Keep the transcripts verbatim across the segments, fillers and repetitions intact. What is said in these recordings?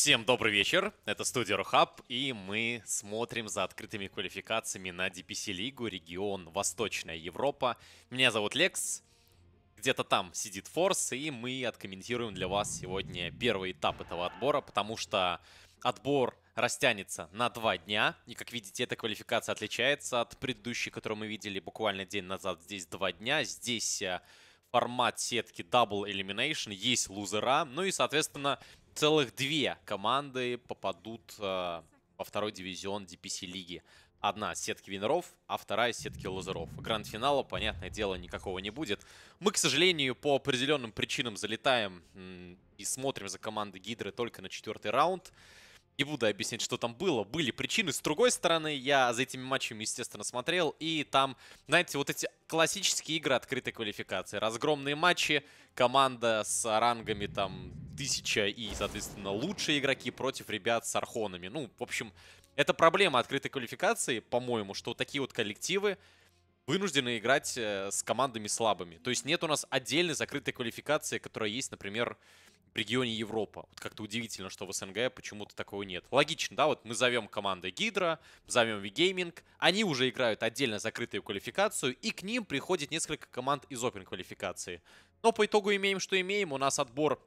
Всем добрый вечер, это студия РуХаб, и мы смотрим за открытыми квалификациями на ди пи си-лигу, регион Восточная Европа. Меня зовут Lex, где-то там сидит Форс, и мы откомментируем для вас сегодня первый этап этого отбора, потому что отбор растянется на два дня, и, как видите, эта квалификация отличается от предыдущей, которую мы видели буквально день назад. Здесь два дня, здесь формат сетки Double Elimination, есть лузера, ну и, соответственно, целых две команды попадут э, во второй дивизион ди пи си-лиги. Одна с сетки винеров, а вторая с сетки лузеров. Гранд-финала, понятное дело, никакого не будет. Мы, к сожалению, по определенным причинам залетаем и смотрим за командой Гидры только на четвертый раунд. Не буду объяснять, что там было. Были причины. С другой стороны, я за этими матчами, естественно, смотрел. И там, знаете, вот эти классические игры открытой квалификации. Разгромные матчи. Команда с рангами там тысяча и, соответственно, лучшие игроки против ребят с архонами. Ну, в общем, это проблема открытой квалификации, по-моему, что такие вот коллективы вынуждены играть с командами слабыми. То есть нет у нас отдельной закрытой квалификации, которая есть, например, в регионе Европа. Вот как-то удивительно, что в СНГ почему-то такого нет. Логично, да? Вот мы зовем команды Гидра, зовем ВиГейминг. Они уже играют отдельно закрытую квалификацию, и к ним приходит несколько команд из опен-квалификации. Но по итогу имеем, что имеем. У нас отбор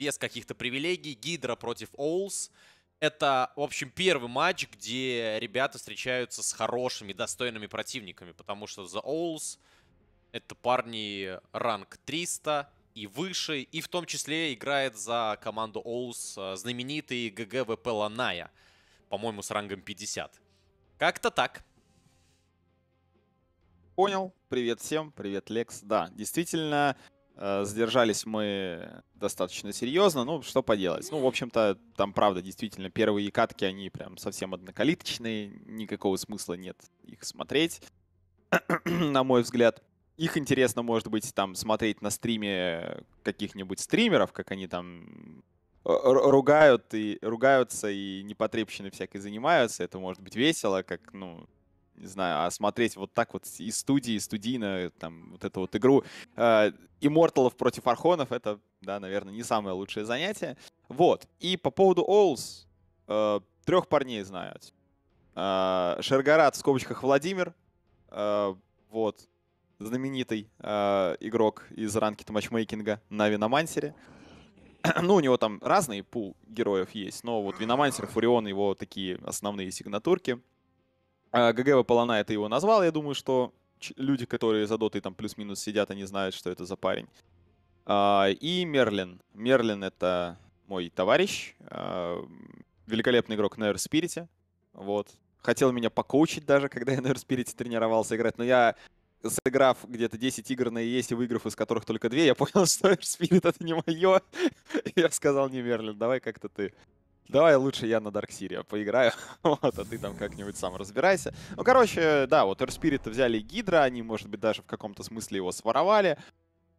без каких-то привилегий. Гидра против Оулс. Это, в общем, первый матч, где ребята встречаются с хорошими, достойными противниками. Потому что The Owls — это парни ранг триста и выше. И в том числе играет за команду Owls знаменитый джи джи ви пи Ланая. По-моему, с рангом пятьдесят. Как-то так. Понял. Привет всем. Привет, Lex. Да, действительно, задержались мы достаточно серьезно, ну, что поделать. Ну, в общем-то, там, правда, действительно, первые катки, они прям совсем однокалиточные, никакого смысла нет их смотреть, на мой взгляд. Их интересно, может быть, там, смотреть на стриме каких-нибудь стримеров, как они там ругают и ругаются и непотребщины всякой занимаются, это может быть весело, как, ну... не знаю, а смотреть вот так вот из студии, студийно, там, вот эту вот игру э, имморталов против архонов, это, да, наверное, не самое лучшее занятие. Вот. И по поводу Owls, э, трех парней знаю. Э, Ширгарат, в скобочках Владимир, э, вот, знаменитый э, игрок из ранки матчмейкинга на Виномансере. Ну, у него там разные пул героев есть, но вот Виномансер, Фурион, его такие основные сигнатурки. ГГВ Полана это его назвал, я думаю, что люди, которые за дотой там плюс-минус сидят, они знают, что это за парень. И Мерлин. Мерлин это мой товарищ, великолепный игрок на Эверспирите. Вот. Хотел меня покоучить даже, когда я на Эверспирите тренировался играть, но я, сыграв где-то десять игр на ЕС и выиграв из которых только две, я понял, что Эверспирит это не мое. Я сказал, не Мерлин, давай как-то ты... Давай лучше я на Dark Siria поиграю, вот, а ты там как-нибудь сам разбирайся. Ну, короче, да, вот Эверспирита взяли Гидра, они, может быть, даже в каком-то смысле его своровали.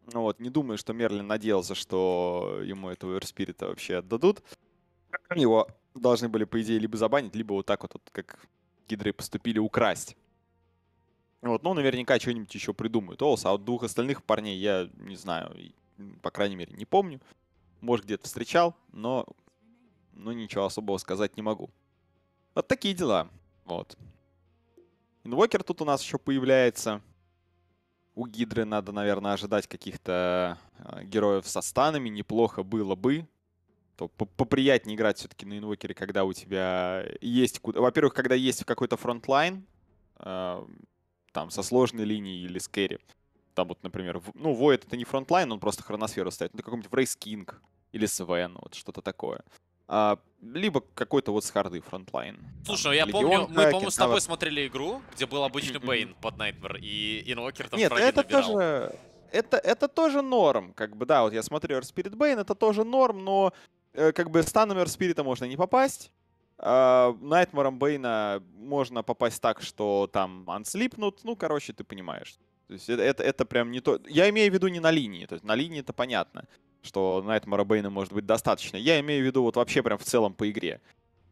Вот, не думаю, что Мерлин надеялся, что ему этого Эверспирита вообще отдадут. Его должны были, по идее, либо забанить, либо вот так вот, вот как Гидры поступили, украсть. Вот, ну, наверняка что-нибудь еще придумают. Олс, а вот двух остальных парней я не знаю, по крайней мере, не помню. Может, где-то встречал, но... Ну, ничего особого сказать не могу. Вот такие дела. Вот. Инвокер тут у нас еще появляется. У Гидры надо, наверное, ожидать каких-то героев со станами. Неплохо было бы. То поприятнее играть все-таки на инвокере, когда у тебя есть... Во-первых, когда есть какой-то фронтлайн, там, со сложной линией или с керри. Там вот, например, ну, Void это не фронтлайн, он просто хроносферу ставит. Это какой-нибудь Race King или Sven, вот что-то такое. А, либо какой-то вот с харды фронтлайн. Слушай, я помню, мы, по-моему, с тобой смотрели игру, где был обычный Бейн под Nightmare, и инвокер там фраги набирал. Нет, это, это тоже норм, как бы, да, вот я смотрю Эверспирит Бейн, это тоже норм, но э, как бы станом Эверспирита можно не попасть, Найтмаром э, Бейна можно попасть так, что там анслипнут, ну, короче, ты понимаешь. То есть это, это, это прям не то... Я имею в виду не на линии, то есть на линии это понятно, что Найтмара Бейна может быть достаточно. Я имею в виду вот вообще прям в целом по игре.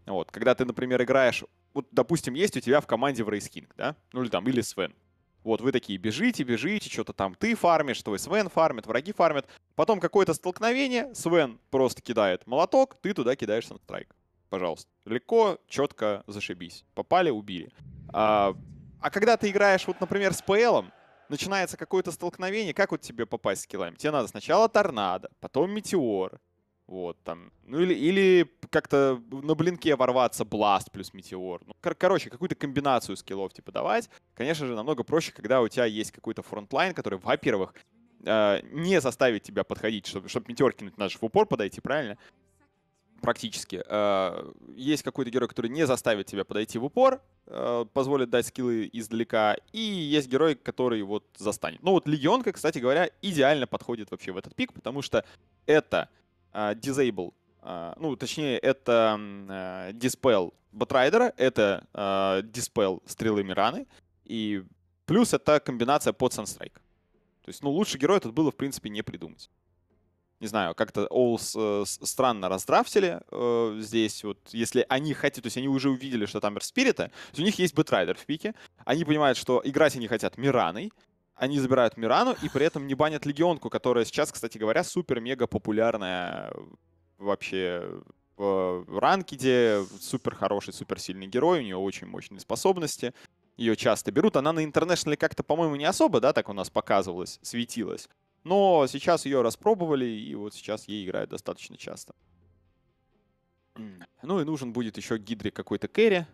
Вот, когда ты, например, играешь... Вот, допустим, есть у тебя в команде Врейскинг, да? Ну, или там, или Свен. Вот вы такие бежите, бежите, что-то там ты фармишь, твой Свен фармит, враги фармят. Потом какое-то столкновение, Свен просто кидает молоток, ты туда кидаешь санстрайк. Пожалуйста. Легко, четко, зашибись. Попали, убили. А, а когда ты играешь, вот, например, с ПЛом, начинается какое-то столкновение, как вот тебе попасть с киллами? Тебе надо сначала торнадо, потом метеор. Вот там. Ну или, или как-то на блинке ворваться бласт плюс метеор. Ну, кор короче, какую-то комбинацию скиллов типа давать. Конечно же, намного проще, когда у тебя есть какой-то фронтлайн, который, во-первых, э не заставит тебя подходить, чтобы, чтобы метеор кинуть, надо же в упор подойти, правильно? Практически. Э есть какой-то герой, который не заставит тебя подойти в упор, э позволит дать скиллы издалека. И есть герой, который вот застанет. Ну вот легионка, кстати говоря, идеально подходит вообще в этот пик, потому что это... Disable, ну, точнее, это Dispel Batrider, это Dispel стрелы Мираны, и плюс это комбинация под Sunstrike. То есть, ну, лучше героя тут было, в принципе, не придумать. Не знаю, как-то Owls странно раздрафтили здесь, вот, если они хотят, то есть они уже увидели, что там Эверспирита, у них есть Batrider в пике, они понимают, что играть они хотят Мираной, они забирают Мирану и при этом не банят легионку, которая сейчас, кстати говоря, супер-мега популярная вообще в ранкеде. Супер хороший, супер сильный герой, у нее очень мощные способности. Ее часто берут. Она на интернешнале как-то, по-моему, не особо, да, так у нас показывалось, светилась. Но сейчас ее распробовали, и вот сейчас ей играют достаточно часто. Ну и нужен будет еще Гидре какой-то керри.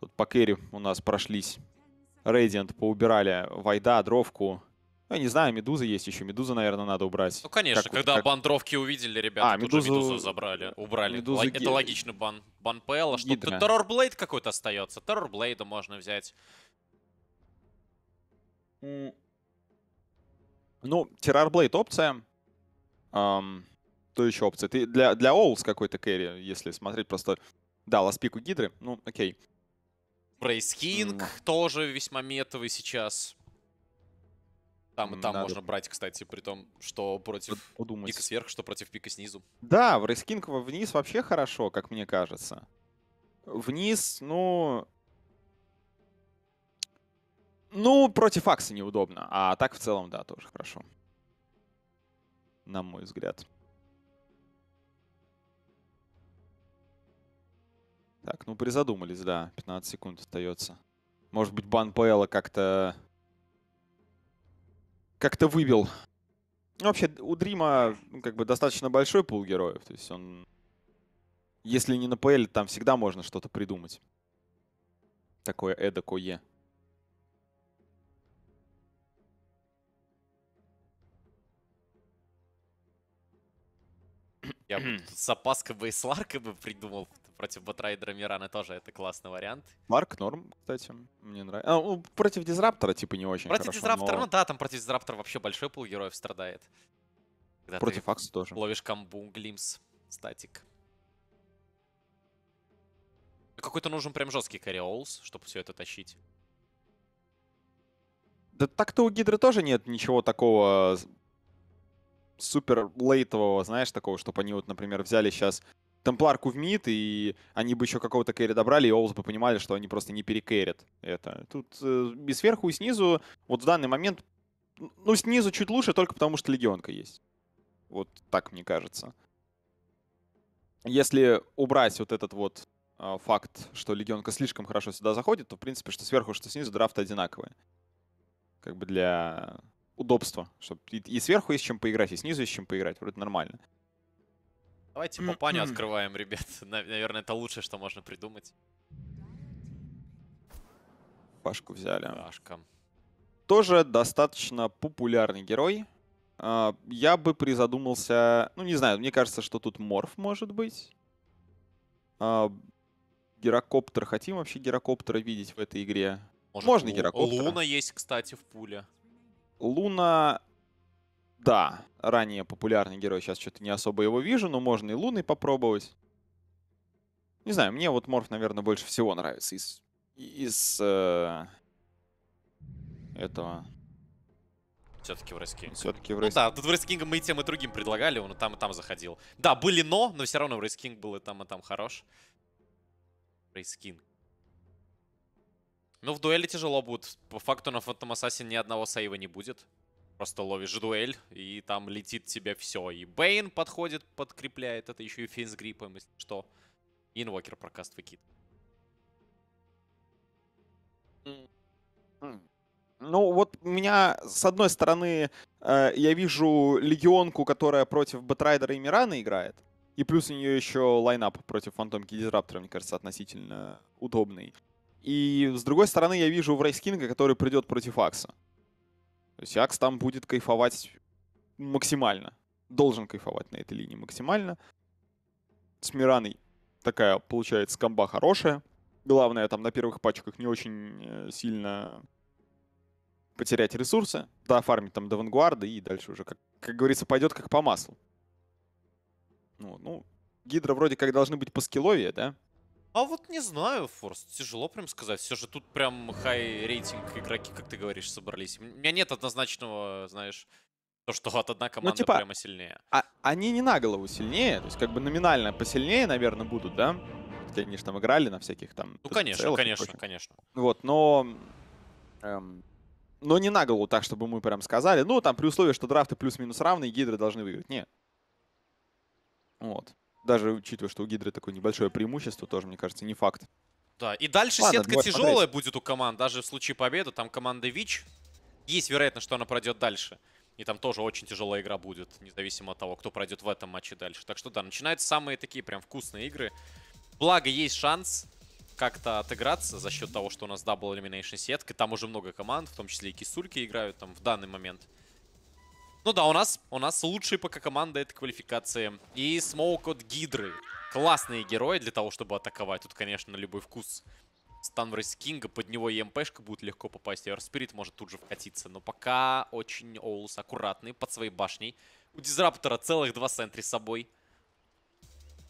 Тут по керри у нас прошлись. Рейдиант поубирали, Вайда, Дровку. Ну, я не знаю, Медуза есть еще. Медузу, наверное, надо убрать. Ну, конечно, как, когда как... бан Дровки увидели, ребята, а, тут Медузу... же Медузу забрали, убрали. Медузу... Это логично, бан, бан ПЛа. Что Террорблейд какой-то остается. Террорблейда можно взять. Ну, Террорблейд опция. Эм, то еще опция. Ты для, для Owls какой-то керри, если смотреть просто... Да, ласпику Гидры. Ну, окей. Брейскинг mm. тоже весьма метовый сейчас. Там и там надо. Можно брать, кстати, при том, что против Подумать. пика сверху, что против пика снизу. Да, брейскинг вниз вообще хорошо, как мне кажется. Вниз, ну... Ну, против Акса неудобно, а так в целом, да, тоже хорошо. На мой взгляд. Так, ну призадумались, да. пятнадцать секунд остается. Может быть, бан ПЛа как-то... Как-то выбил. Ну, вообще, у Дрима ну, как бы достаточно большой пул героев. То есть он... Если не на ПЛ, там всегда можно что-то придумать. Такое эдакое. Я бы тут с опаской бы и с Ларком бы придумал. Против Батрайдера Мираны тоже это классный вариант. Марк норм, кстати, мне нравится. А, ну, против Дизраптора типа не очень против хорошо. Против Дизраптора, но... ну да, там против Дизраптора вообще большой пул героев страдает. Когда против Акса тоже. Ловишь камбу, глимс, статик. Какой-то нужен прям жесткий керри Owls, чтобы все это тащить. Да так-то у Гидры тоже нет ничего такого супер лейтового, знаешь, такого, чтобы они вот, например, взяли сейчас... Темпларку в мид, и они бы еще какого-то керри добрали, и Owls бы понимали, что они просто не перекеррят это. Тут э, и сверху, и снизу, вот в данный момент, ну, снизу чуть лучше, только потому что легионка есть. Вот так, мне кажется. Если убрать вот этот вот э, факт, что легионка слишком хорошо сюда заходит, то, в принципе, что сверху, что снизу драфты одинаковые. Как бы для удобства. Чтобы и, и сверху есть чем поиграть, и снизу есть чем поиграть. Вроде нормально. Давайте попаню открываем, ребят. Наверное, это лучшее, что можно придумать. Пашку взяли. Пашка. Тоже достаточно популярный герой. Я бы призадумался... Ну, не знаю, мне кажется, что тут морф может быть. Гирокоптер. Хотим вообще гирокоптера видеть в этой игре? Может, можно лу... гирокоптера. Луна есть, кстати, в пуле. Луна... Да, ранее популярный герой, сейчас что-то не особо его вижу, но можно и Луной попробовать. Не знаю, мне вот морф, наверное, больше всего нравится из, из э, этого. Все-таки в рейскинг. Все-таки в рейскинг. Ну да, тут в рейскинг мы и тем, и другим предлагали, он и там, и там заходил. Да, были но, но все равно в рейскинг был и там, и там хорош. Рейскинг. Ну, в дуэли тяжело будет. По факту на Phantom Assassin ни одного сейва не будет. Просто ловишь дуэль, и там летит тебе все. И Бейн подходит, подкрепляет. Это еще и Фейн с гриппом, если что. И Инвокер прокаст выкид. Ну, вот у меня, с одной стороны, э, я вижу легионку, которая против Бэтрайдера и Мирана играет. И плюс у нее еще лайнап против Фантомки и Дизраптора, мне кажется, относительно удобный. И, с другой стороны, я вижу Врайскинга, который придет против Акса. То есть Акс там будет кайфовать максимально. Должен кайфовать на этой линии максимально. С Мираной такая, получается, комба хорошая. Главное, там на первых пачках не очень сильно потерять ресурсы. Да, фармить там до Вангуарда и дальше уже, как, как говорится, пойдет как по маслу. Ну, ну, Гидра вроде как должны быть поскилловее, да? А вот не знаю, Форс, тяжело прям сказать. Все же тут прям хай-рейтинг игроки, как ты говоришь, собрались. У меня нет однозначного, знаешь, то, что от одна команда, ну, типа, прямо сильнее. А, они не на голову сильнее, то есть как бы номинально посильнее, наверное, будут, да? Хотя они же там играли на всяких там... Ну, конечно, конечно, конечно. Вот, но... Эм, но не на голову так, чтобы мы прям сказали. Ну, там при условии, что драфты плюс-минус равные, Гидры должны выиграть. Нет. Вот. Даже учитывая, что у Гидры такое небольшое преимущество, тоже, мне кажется, не факт. Да, и дальше ладно, сетка тяжелая смотреть будет у команд, даже в случае победы. Там команда Вич, есть вероятность, что она пройдет дальше. И там тоже очень тяжелая игра будет, независимо от того, кто пройдет в этом матче дальше. Так что да, начинаются самые такие прям вкусные игры. Благо, есть шанс как-то отыграться за счет того, что у нас Double Elimination сетка. Там уже много команд, в том числе и Кисульки играют там в данный момент. Ну да, у нас, у нас лучшие пока команда этой квалификации. И смоук от Гидры. Классные герои для того, чтобы атаковать. Тут, конечно, любой вкус Станврейс Кинга. Под него и МПшка будет легко попасть. Эверспирит может тут же вкатиться. Но пока очень Оулс аккуратный под своей башней. У Дизраптора целых два сентри с собой.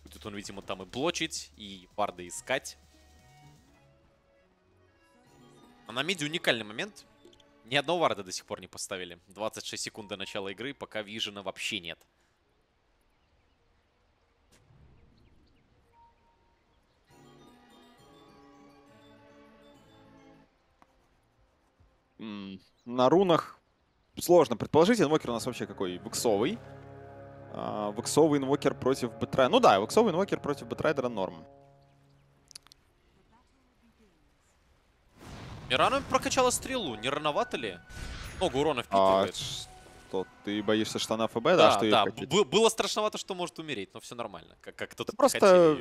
Будет он, видимо, там и блочить, и варды искать. А на миде уникальный момент. Ни одного варда до сих пор не поставили. двадцать шесть секунд до начала игры, пока вижена вообще нет. На рунах сложно предположить. Инвокер у нас вообще какой? Вексовый. Вексовый инвокер против Бэтрайдера. Ну да, вексовый инвокер против Бэтрайдера норм. Мирана прокачала стрелу, не рановато ли? Много урона впитывает. А, что, ты боишься штана ФБ, да? Да, что да. Было страшновато, что может умереть, но все нормально. Как, как кто-то просто...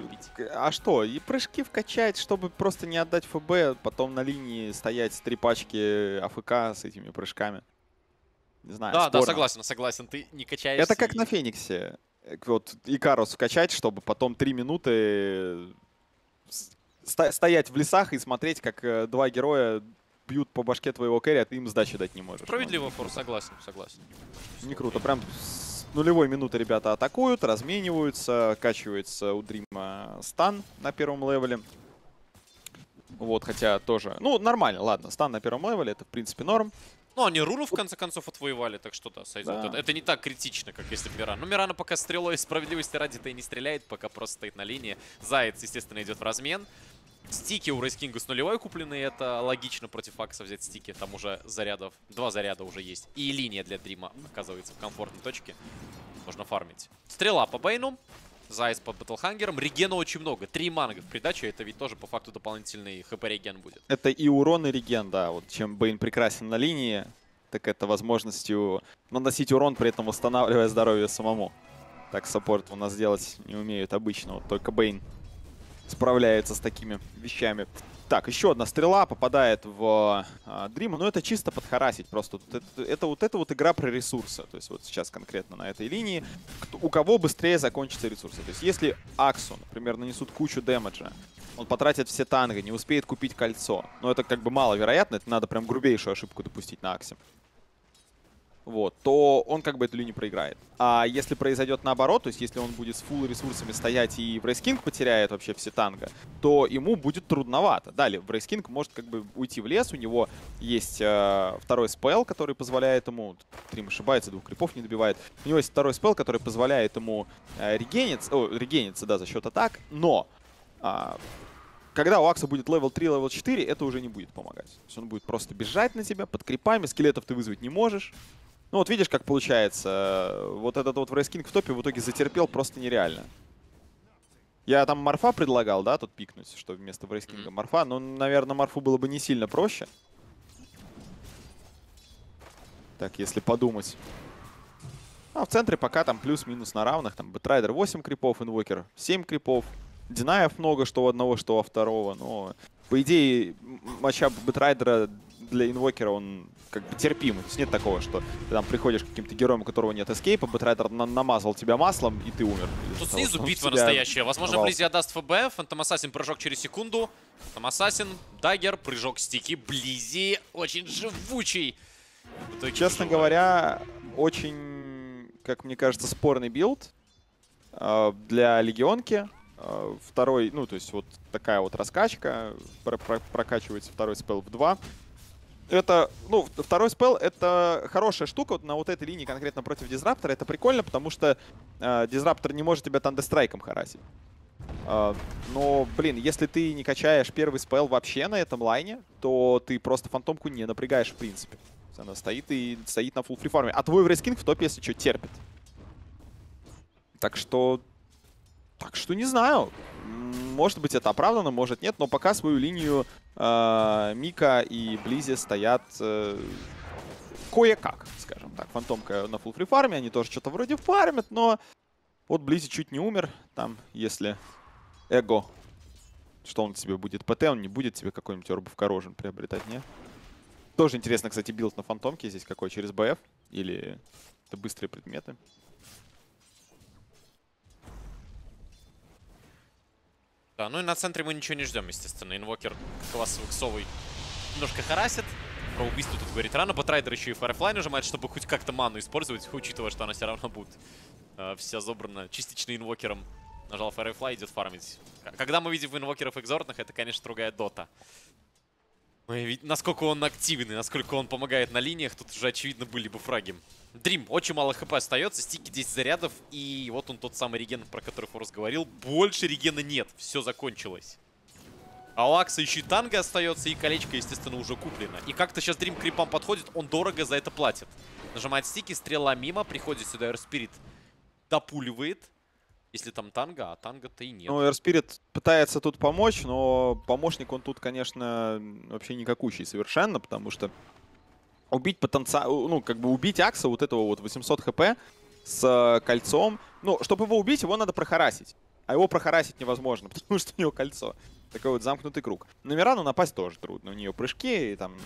А что, и прыжки вкачать, чтобы просто не отдать ФБ, потом на линии стоять с три пачки АФК с этими прыжками. Не знаю, да, спорно. Да, согласен, согласен, ты не качаешься. Это как и... на Фениксе. Вот Икарус вкачать, чтобы потом три минуты... стоять в лесах и смотреть, как два героя бьют по башке твоего кэрри, а ты им сдачи дать не можешь. Справедливо, Форс, согласен, согласен. Не круто. Прям с нулевой минуты ребята атакуют, размениваются, качивается у Дрима стан на первом левеле. Вот, хотя тоже... Ну, нормально, ладно, стан на первом левеле, это в принципе норм. Ну, они руну, в конце концов, отвоевали, так что да, сойдет. Да. Это не так критично, как если бы Мирана. Ну, Мирана пока стрелой справедливости ради-то и не стреляет, пока просто стоит на линии. Заяц, естественно, идет в размен. Стики у Рейскинга с нулевой куплены, это логично против Акса взять стики. Там уже зарядов, два заряда уже есть. И линия для Дрима оказывается в комфортной точке. Можно фармить. Стрела по Бейну. Заяц под Батлхангером. Регена очень много. Три манга в придачу. Это ведь тоже по факту дополнительный хп-реген будет. Это и урон, и реген, да. Вот чем Бейн прекрасен на линии, так это возможностью наносить урон, при этом восстанавливая здоровье самому. Так саппорт у нас делать не умеют обычно. Вот только Бейн справляется с такими вещами. Так, еще одна стрела попадает в э, Дрима. Но это чисто подхарасить просто. Это, это, вот это вот игра про ресурсы. То есть вот сейчас конкретно на этой линии. Кто, у кого быстрее закончатся ресурсы. То есть если Аксу, например, нанесут кучу демеджа, он потратит все танги, не успеет купить кольцо. Но это как бы маловероятно. Это надо прям грубейшую ошибку допустить на Аксе. Вот. То он как бы эту линию проиграет. А если произойдет наоборот, то есть если он будет с фулл ресурсами стоять и Врейскинг потеряет вообще все танго, то ему будет трудновато. Далее, Врейскинг может как бы уйти в лес, у него есть э, второй спелл, который позволяет ему... Трим ошибается, двух крипов не добивает. У него есть второй спелл, который позволяет ему э, регениться, о, регениться, да, за счет атак, но... Э, когда у Акса будет левел три, левел четыре, это уже не будет помогать. То есть он будет просто бежать на тебя под крипами, скелетов ты вызвать не можешь. Ну вот видишь, как получается. Вот этот вот врейскинг в топе в итоге затерпел просто нереально. Я там Морфа предлагал, да, тут пикнуть, что вместо врейскинга Морфа. Но, наверное, Морфу было бы не сильно проще. Так, если подумать. А в центре пока там плюс-минус на равных. Там Бэтрайдер восемь крипов, Инвокер семь крипов. Динаев много, что у одного, что у второго. Но, по идее, матчап Бэтрайдера для Инвокера, он как бы терпим. То есть нет такого, что ты там приходишь к каким-то героям, у которого нет эскейпа, Бэтрайдер на намазал тебя маслом, и ты умер. Тут того, снизу битва настоящая. Возможно, навал. Близи отдаст ФБ. Фантом Ассасин, прыжок через секунду. Фантом Ассасин, даггер, прыжок стики. Близи очень живучий. Честно говоря, очень, как мне кажется, спорный билд для Легионки. Второй, ну, то есть вот такая вот раскачка, про -про прокачивается второй спел в два. Это, ну, второй спел — это хорошая штука вот на вот этой линии конкретно против Дизраптора. Это прикольно, потому что э, Дизраптор не может тебя тандестрайком харасить. Э, но, блин, если ты не качаешь первый спел вообще на этом лайне, то ты просто фантомку не напрягаешь в принципе. Она стоит и стоит на фулл фрифарме. А твой врейскинг в топе, если что, терпит. Так что... Так что не знаю. Может быть, это оправдано, может нет, но пока свою линию э, Мика и Близи стоят э, кое-как, скажем так. Фантомка на фулл фрифарме, они тоже что-то вроде фармят, но вот Близи чуть не умер. Там, если эго, что он тебе будет ПТ, он не будет тебе какой-нибудь Орбов Коррожен приобретать, нет? Тоже интересно, кстати, билд на фантомке здесь какой, через БФ или это быстрые предметы. Да, ну и на центре мы ничего не ждем, естественно. Инвокер классовый ксовый немножко харасит. Про убийство тут говорит рано. Бэтрайдер еще и Firefly нажимает, чтобы хоть как-то ману использовать, учитывая, что она все равно будет э, вся забрана частично инвокером. Нажал Firefly, идет фармить. Когда мы видим инвокеров экзортных, это, конечно, другая дота. Насколько он активен и насколько он помогает на линиях, тут уже, очевидно, были бы фраги. Дрим, очень мало хп остается, стики десять зарядов, и вот он тот самый реген, про который Форс говорил. Больше регена нет, все закончилось. А у Акса еще и танго остается, и колечко, естественно, уже куплено. И как-то сейчас Дрим к крипам подходит, он дорого за это платит. Нажимает стики, стрела мимо, приходит сюда Эверспирит, допуливает. Если там танго, а танго-то и нет. Ну, Эверспирит пытается тут помочь, но помощник он тут, конечно, вообще никакущий совершенно, потому что убить потенциал, ну, как бы убить Акса вот этого вот восемьсот хп с кольцом. Ну, чтобы его убить, его надо прохарасить. А его прохарасить невозможно, потому что у него кольцо. Такой вот замкнутый круг. На Мирану напасть тоже трудно. У нее прыжки и там...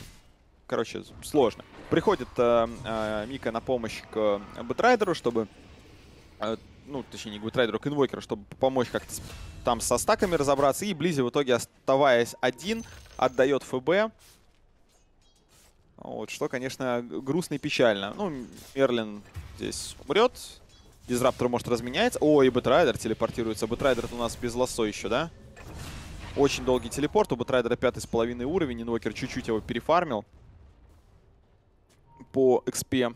Короче, сложно. Приходит э, э, Мика на помощь к Бэтрайдеру, чтобы... Э, ну, точнее, не Бэтрайдеру, к Инвокеру, чтобы помочь как-то там со стаками разобраться. И Близи в итоге, оставаясь один, отдает ФБ. Вот, что, конечно, грустно и печально. Ну, Мерлин здесь умрет. Дизраптор может разменяется. О, и Бэтрайдер телепортируется. Бэтрайдер у нас без лассо еще, да? Очень долгий телепорт. У Бэтрайдера пятый с половиной уровень. Инвокер чуть-чуть его перефармил по экспе.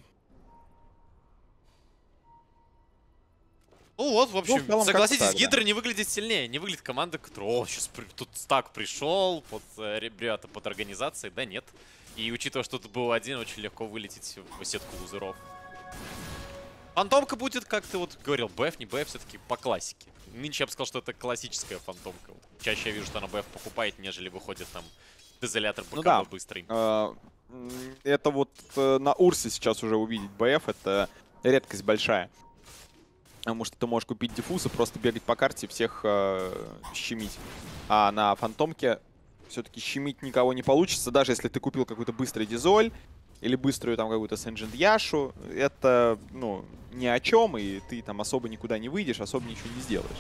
Ну вот, в общем, ну, в согласитесь, Гидра не выглядит сильнее, не выглядит команда, которая, о, сейчас при... тут стак пришел, под ребята под организацией, да нет. И учитывая, что тут был один, очень легко вылететь в сетку лузеров. Фантомка будет, как ты вот говорил, БФ, не БФ, все-таки по классике. Нынче я бы сказал, что это классическая фантомка. Чаще я вижу, что она БФ покупает, нежели выходит там дезолятор БК, ну, да. Быстрый. Это вот на Урсе сейчас уже увидеть БФ, это редкость большая. Потому что ты можешь купить диффуз и просто бегать по карте и всех э, щемить. А на фантомке все-таки щемить никого не получится, даже если ты купил какой-то быстрый дизоль или быструю там какую-то Сенджент Яшу. Это, ну, ни о чем, и ты там особо никуда не выйдешь, особо ничего не сделаешь.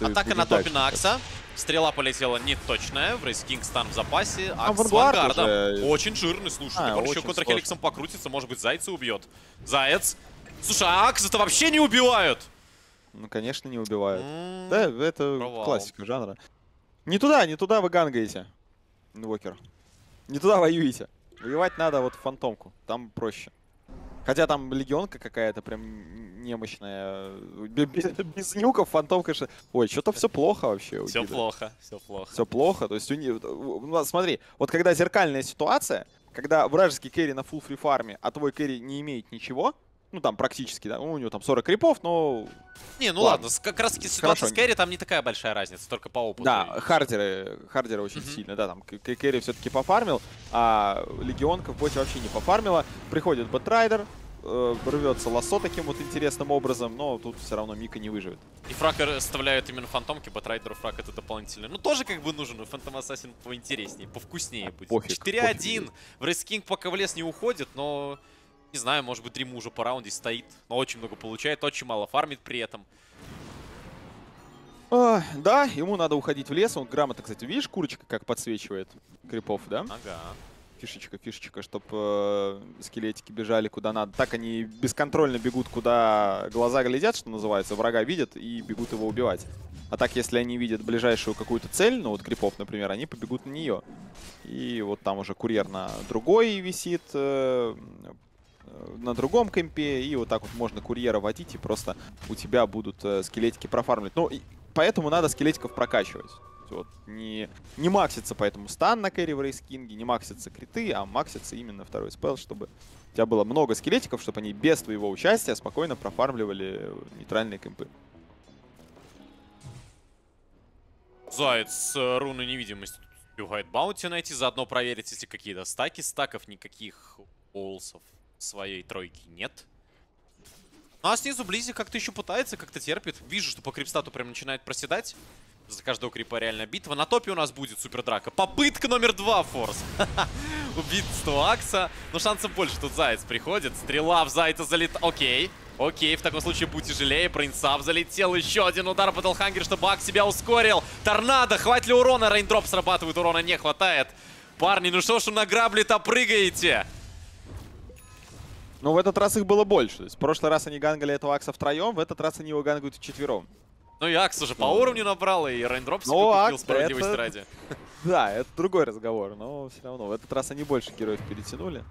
Ну, атака на топе на Акса. Стрела полетела не точная. В Рейс Кинг стан в запасе. Акс а, с вангардом. Уже... Очень жирный, слушай. А, еще контрхеликсом покрутится, может быть, зайца убьет. Заяц. Слушай, а Акса-то вообще не убивают? Ну, конечно, не убивают. Mm-hmm. Да, это провал. Классика жанра. Не туда, не туда вы гангаете, Инвокер. Не туда воюете. Воевать надо вот в фантомку, там проще. Хотя там легионка какая-то прям немощная. Без, без нюков, фантом, конечно. Ой, что-то все плохо вообще. Все плохо, все плохо. Все плохо. То есть у них... Смотри, вот когда зеркальная ситуация, когда вражеский керри на фулл фри-фарме, а твой керри не имеет ничего, ну там практически, да, у него там сорок крипов, но... Не, ну ладно, ладно как раз таки ситуация с керри, там не такая большая разница, только по опыту. Да, хардеры, хардеры очень mm-hmm. сильно, да, там керри все-таки пофармил, а легионка в боте вообще не пофармила. Приходит бэтрайдер, э, рвется лассо таким вот интересным образом, но тут все равно Мика не выживет. И фраг оставляют именно фантомки, бэтрайдеру фраг это дополнительный. Ну тоже как бы нужен, фантом ассасин поинтереснее, повкуснее будет. четыре один, в рейскинг пока в лес не уходит, но... Не знаю, может быть, Дрим уже по раунде стоит, но очень много получает, очень мало фармит при этом. А, да, ему надо уходить в лес. Он грамотно, кстати, видишь, курочка как подсвечивает крипов, да? Ага. Фишечка, фишечка, чтобы э, скелетики бежали куда надо. Так они бесконтрольно бегут, куда глаза глядят, что называется, врага видят и бегут его убивать. А так, если они видят ближайшую какую-то цель, ну вот крипов, например, они побегут на нее. И вот там уже курьер на другой висит... Э, на другом компе, и вот так вот можно курьера водить, и просто у тебя будут э, скелетики профармливать. Ну, и поэтому надо скелетиков прокачивать. Вот, не, не максится поэтому стан на кэрри в рейскинге, не максится криты, а максится именно второй спелл, чтобы у тебя было много скелетиков, чтобы они без твоего участия спокойно профармливали нейтральные компы. Заяц, руны невидимости, убивает баунти найти, заодно проверить, если какие-то стаки, стаков никаких олсов. Своей тройки нет. Ну а снизу Близи как-то еще пытается, как-то терпит. Вижу, что по крипстату прям начинает проседать. За каждого крипа реально битва. На топе у нас будет супер драка. Попытка номер два, Форс. Убийство Акса. Но шансов больше. Тут Заяц приходит. Стрела в Зайца залет. Окей. Окей, в таком случае будет тяжелее. Принцап залетел. Еще один удар по Талхангер, чтобы Акс себя ускорил. Торнадо. Хватит ли урона? Рейндроп срабатывает. Урона не хватает. Парни, ну что ж вы на грабли-то прыгаете? Ну, в этот раз их было больше. То есть, в прошлый раз они гангали этого Акса втроем, в этот раз они его гангают вчетвером. Ну и Акс уже по уровню набрал, и Рейндроп себе купил справедливость ради. Да, это другой разговор, но все равно. В этот раз они больше героев перетянули.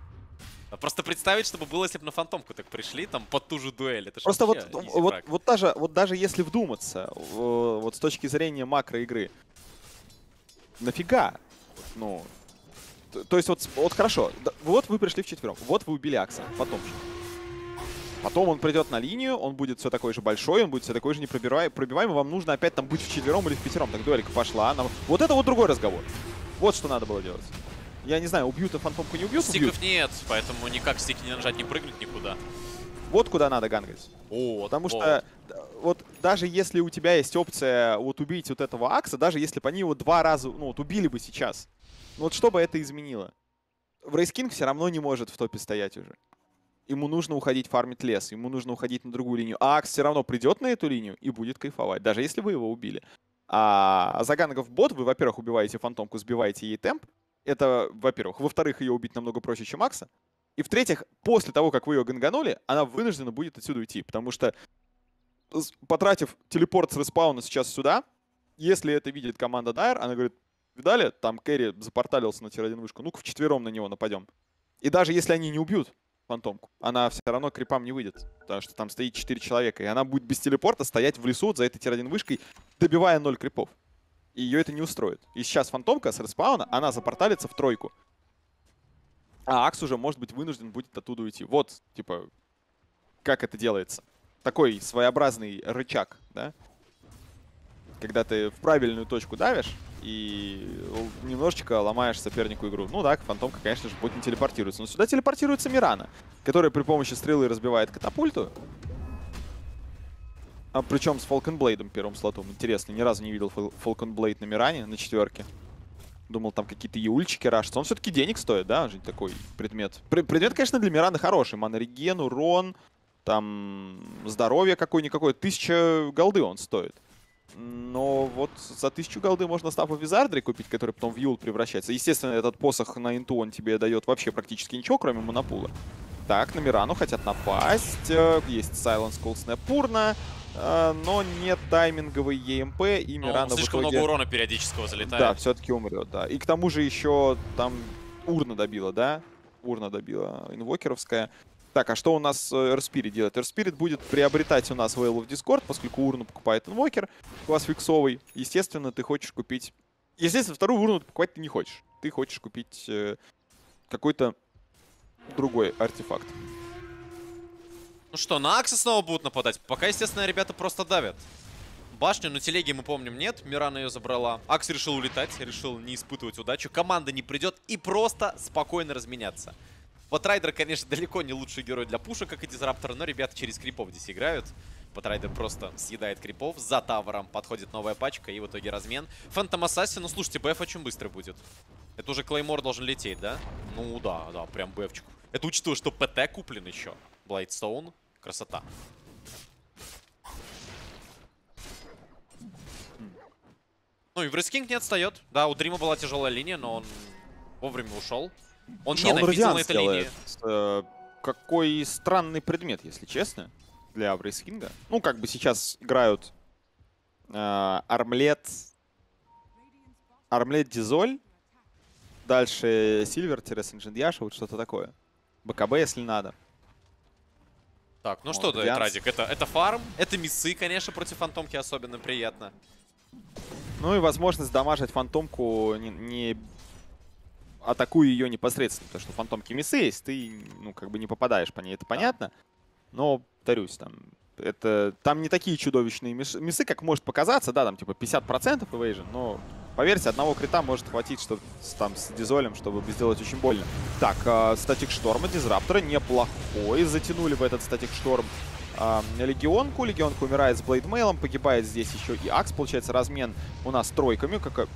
Просто представить, чтобы было, если бы на фантомку так пришли, там, под ту же дуэль. Это просто вот, вот, вот, даже, вот даже если вдуматься, вот с точки зрения макроигры, нафига? Ну... То есть вот, вот хорошо, вот вы пришли вчетвером, вот вы убили Акса, потом же. Потом он придет на линию, он будет все такой же большой, он будет все такой же непробиваемый, вам нужно опять там быть вчетвером или впятером. Так дуэлька пошла, нам... вот это вот другой разговор. Вот что надо было делать. Я не знаю, убьют, а фантомку не убьют? Стиков убьют? Нет, поэтому никак стики не нажать, не прыгнуть никуда. Вот куда надо гангать. О, потому вот. Что вот даже если у тебя есть опция вот убить вот этого Акса, даже если бы они его два раза, ну вот убили бы сейчас, вот что бы это изменило? Врейскинг все равно не может в топе стоять уже. Ему нужно уходить фармить лес, ему нужно уходить на другую линию. А Акс все равно придет на эту линию и будет кайфовать, даже если вы его убили. А загангов бот, вы, во-первых, убиваете фантомку, сбиваете ей темп. Это, во-первых. Во-вторых, ее убить намного проще, чем Акса. И, в-третьих, после того, как вы ее ганганули, она вынуждена будет отсюда уйти. Потому что, потратив телепорт с респауна сейчас сюда, если это видит команда Dire, она говорит... Видали? Там керри запорталился на тир один вышку. Ну-ка, вчетвером на него нападем. И даже если они не убьют фантомку, она все равно к крипам не выйдет. Потому что там стоит четыре человека. И она будет без телепорта стоять в лесу за этой тир один вышкой, добивая ноль крипов. И ее это не устроит. И сейчас фантомка с респауна, она запорталится в тройку. А Акс уже, может быть, вынужден будет оттуда уйти. Вот, типа, как это делается. Такой своеобразный рычаг, да? Когда ты в правильную точку давишь и немножечко ломаешь сопернику игру. Ну да, фантомка, конечно же, будет не телепортироваться. Но сюда телепортируется Мирана, которая при помощи стрелы разбивает катапульту. А причем с Falconblade'ом первым слотом. Интересно, ни разу не видел Falconblade на Миране на четверке. Думал, там какие-то яульчики рашатся. Он все-таки денег стоит, да, жить такой предмет. Предмет, конечно, для Мираны хороший. Манореген, урон, там здоровье какое-никакое. Тысяча голды он стоит. Но вот за тысячу голды можно стафу Визардри купить, который потом в юл превращается. Естественно, этот посох на инту он тебе дает вообще практически ничего, кроме монопула. Так, на Мирану хотят напасть. Есть Silence Call Snap Урна, но не тайминговый и эм пэ, и Мирана в итоге... Слишком много урона периодического залетает. Да, все-таки умрет, да. И к тому же еще там урна добила, да? Урна добила инвокеровская. Так, а что у нас Эверспирит делает? Эверспирит будет приобретать у нас Veil of Discord, поскольку урну покупает инвокер класс фиксовый. Естественно, ты хочешь купить... Естественно, вторую урну покупать ты не хочешь. Ты хочешь купить э, какой-то другой артефакт. Ну что, на Акса снова будут нападать? Пока, естественно, ребята просто давят. Башню, но телеги, мы помним, нет. Мирана ее забрала. Акс решил улетать, решил не испытывать удачу. Команда не придет и просто спокойно разменяться. Батрайдер, конечно, далеко не лучший герой для пуша, как и Дизраптор, но ребята через крипов здесь играют. Батрайдер просто съедает крипов. За тавером подходит новая пачка и в итоге размен. Фэнтом Ассасин, ну слушайте, бэф очень быстро будет. Это уже Клеймор должен лететь, да? Ну да, да, прям бэфчик. Это учитывая, что ПТ куплен еще. Блайдстоун. Красота. Ну и Врискинг не отстает. Да, у Дрима была тяжелая линия, но он вовремя ушел. Он не навидел на этой линии. Э, какой странный предмет, если честно, для Врискинга. Ну, как бы сейчас играют э, Армлет, Армлет Дизоль, дальше Сильвер-Синджиндьяша, вот что-то такое. БКБ, если надо. Так, ну О, что, да, Радик, это, это фарм, это миссы, конечно, против Фантомки особенно приятно. Ну и возможность дамажить Фантомку не... не... атакую ее непосредственно, потому что Фантомки миссы есть, ты, ну, как бы не попадаешь по ней, это понятно. Но, повторюсь, там, это, там не такие чудовищные миссы, как может показаться, да, там, типа, пятьдесят процентов эвейжен, но, поверьте, одного крита может хватить, что там, с Дизолем, чтобы сделать очень больно. Так, э, статик шторма Дизраптора неплохой, затянули в этот статик шторм э, Легионку, Легионка умирает с Блейдмейлом, погибает здесь еще и Акс, получается, размен у нас тройками, как...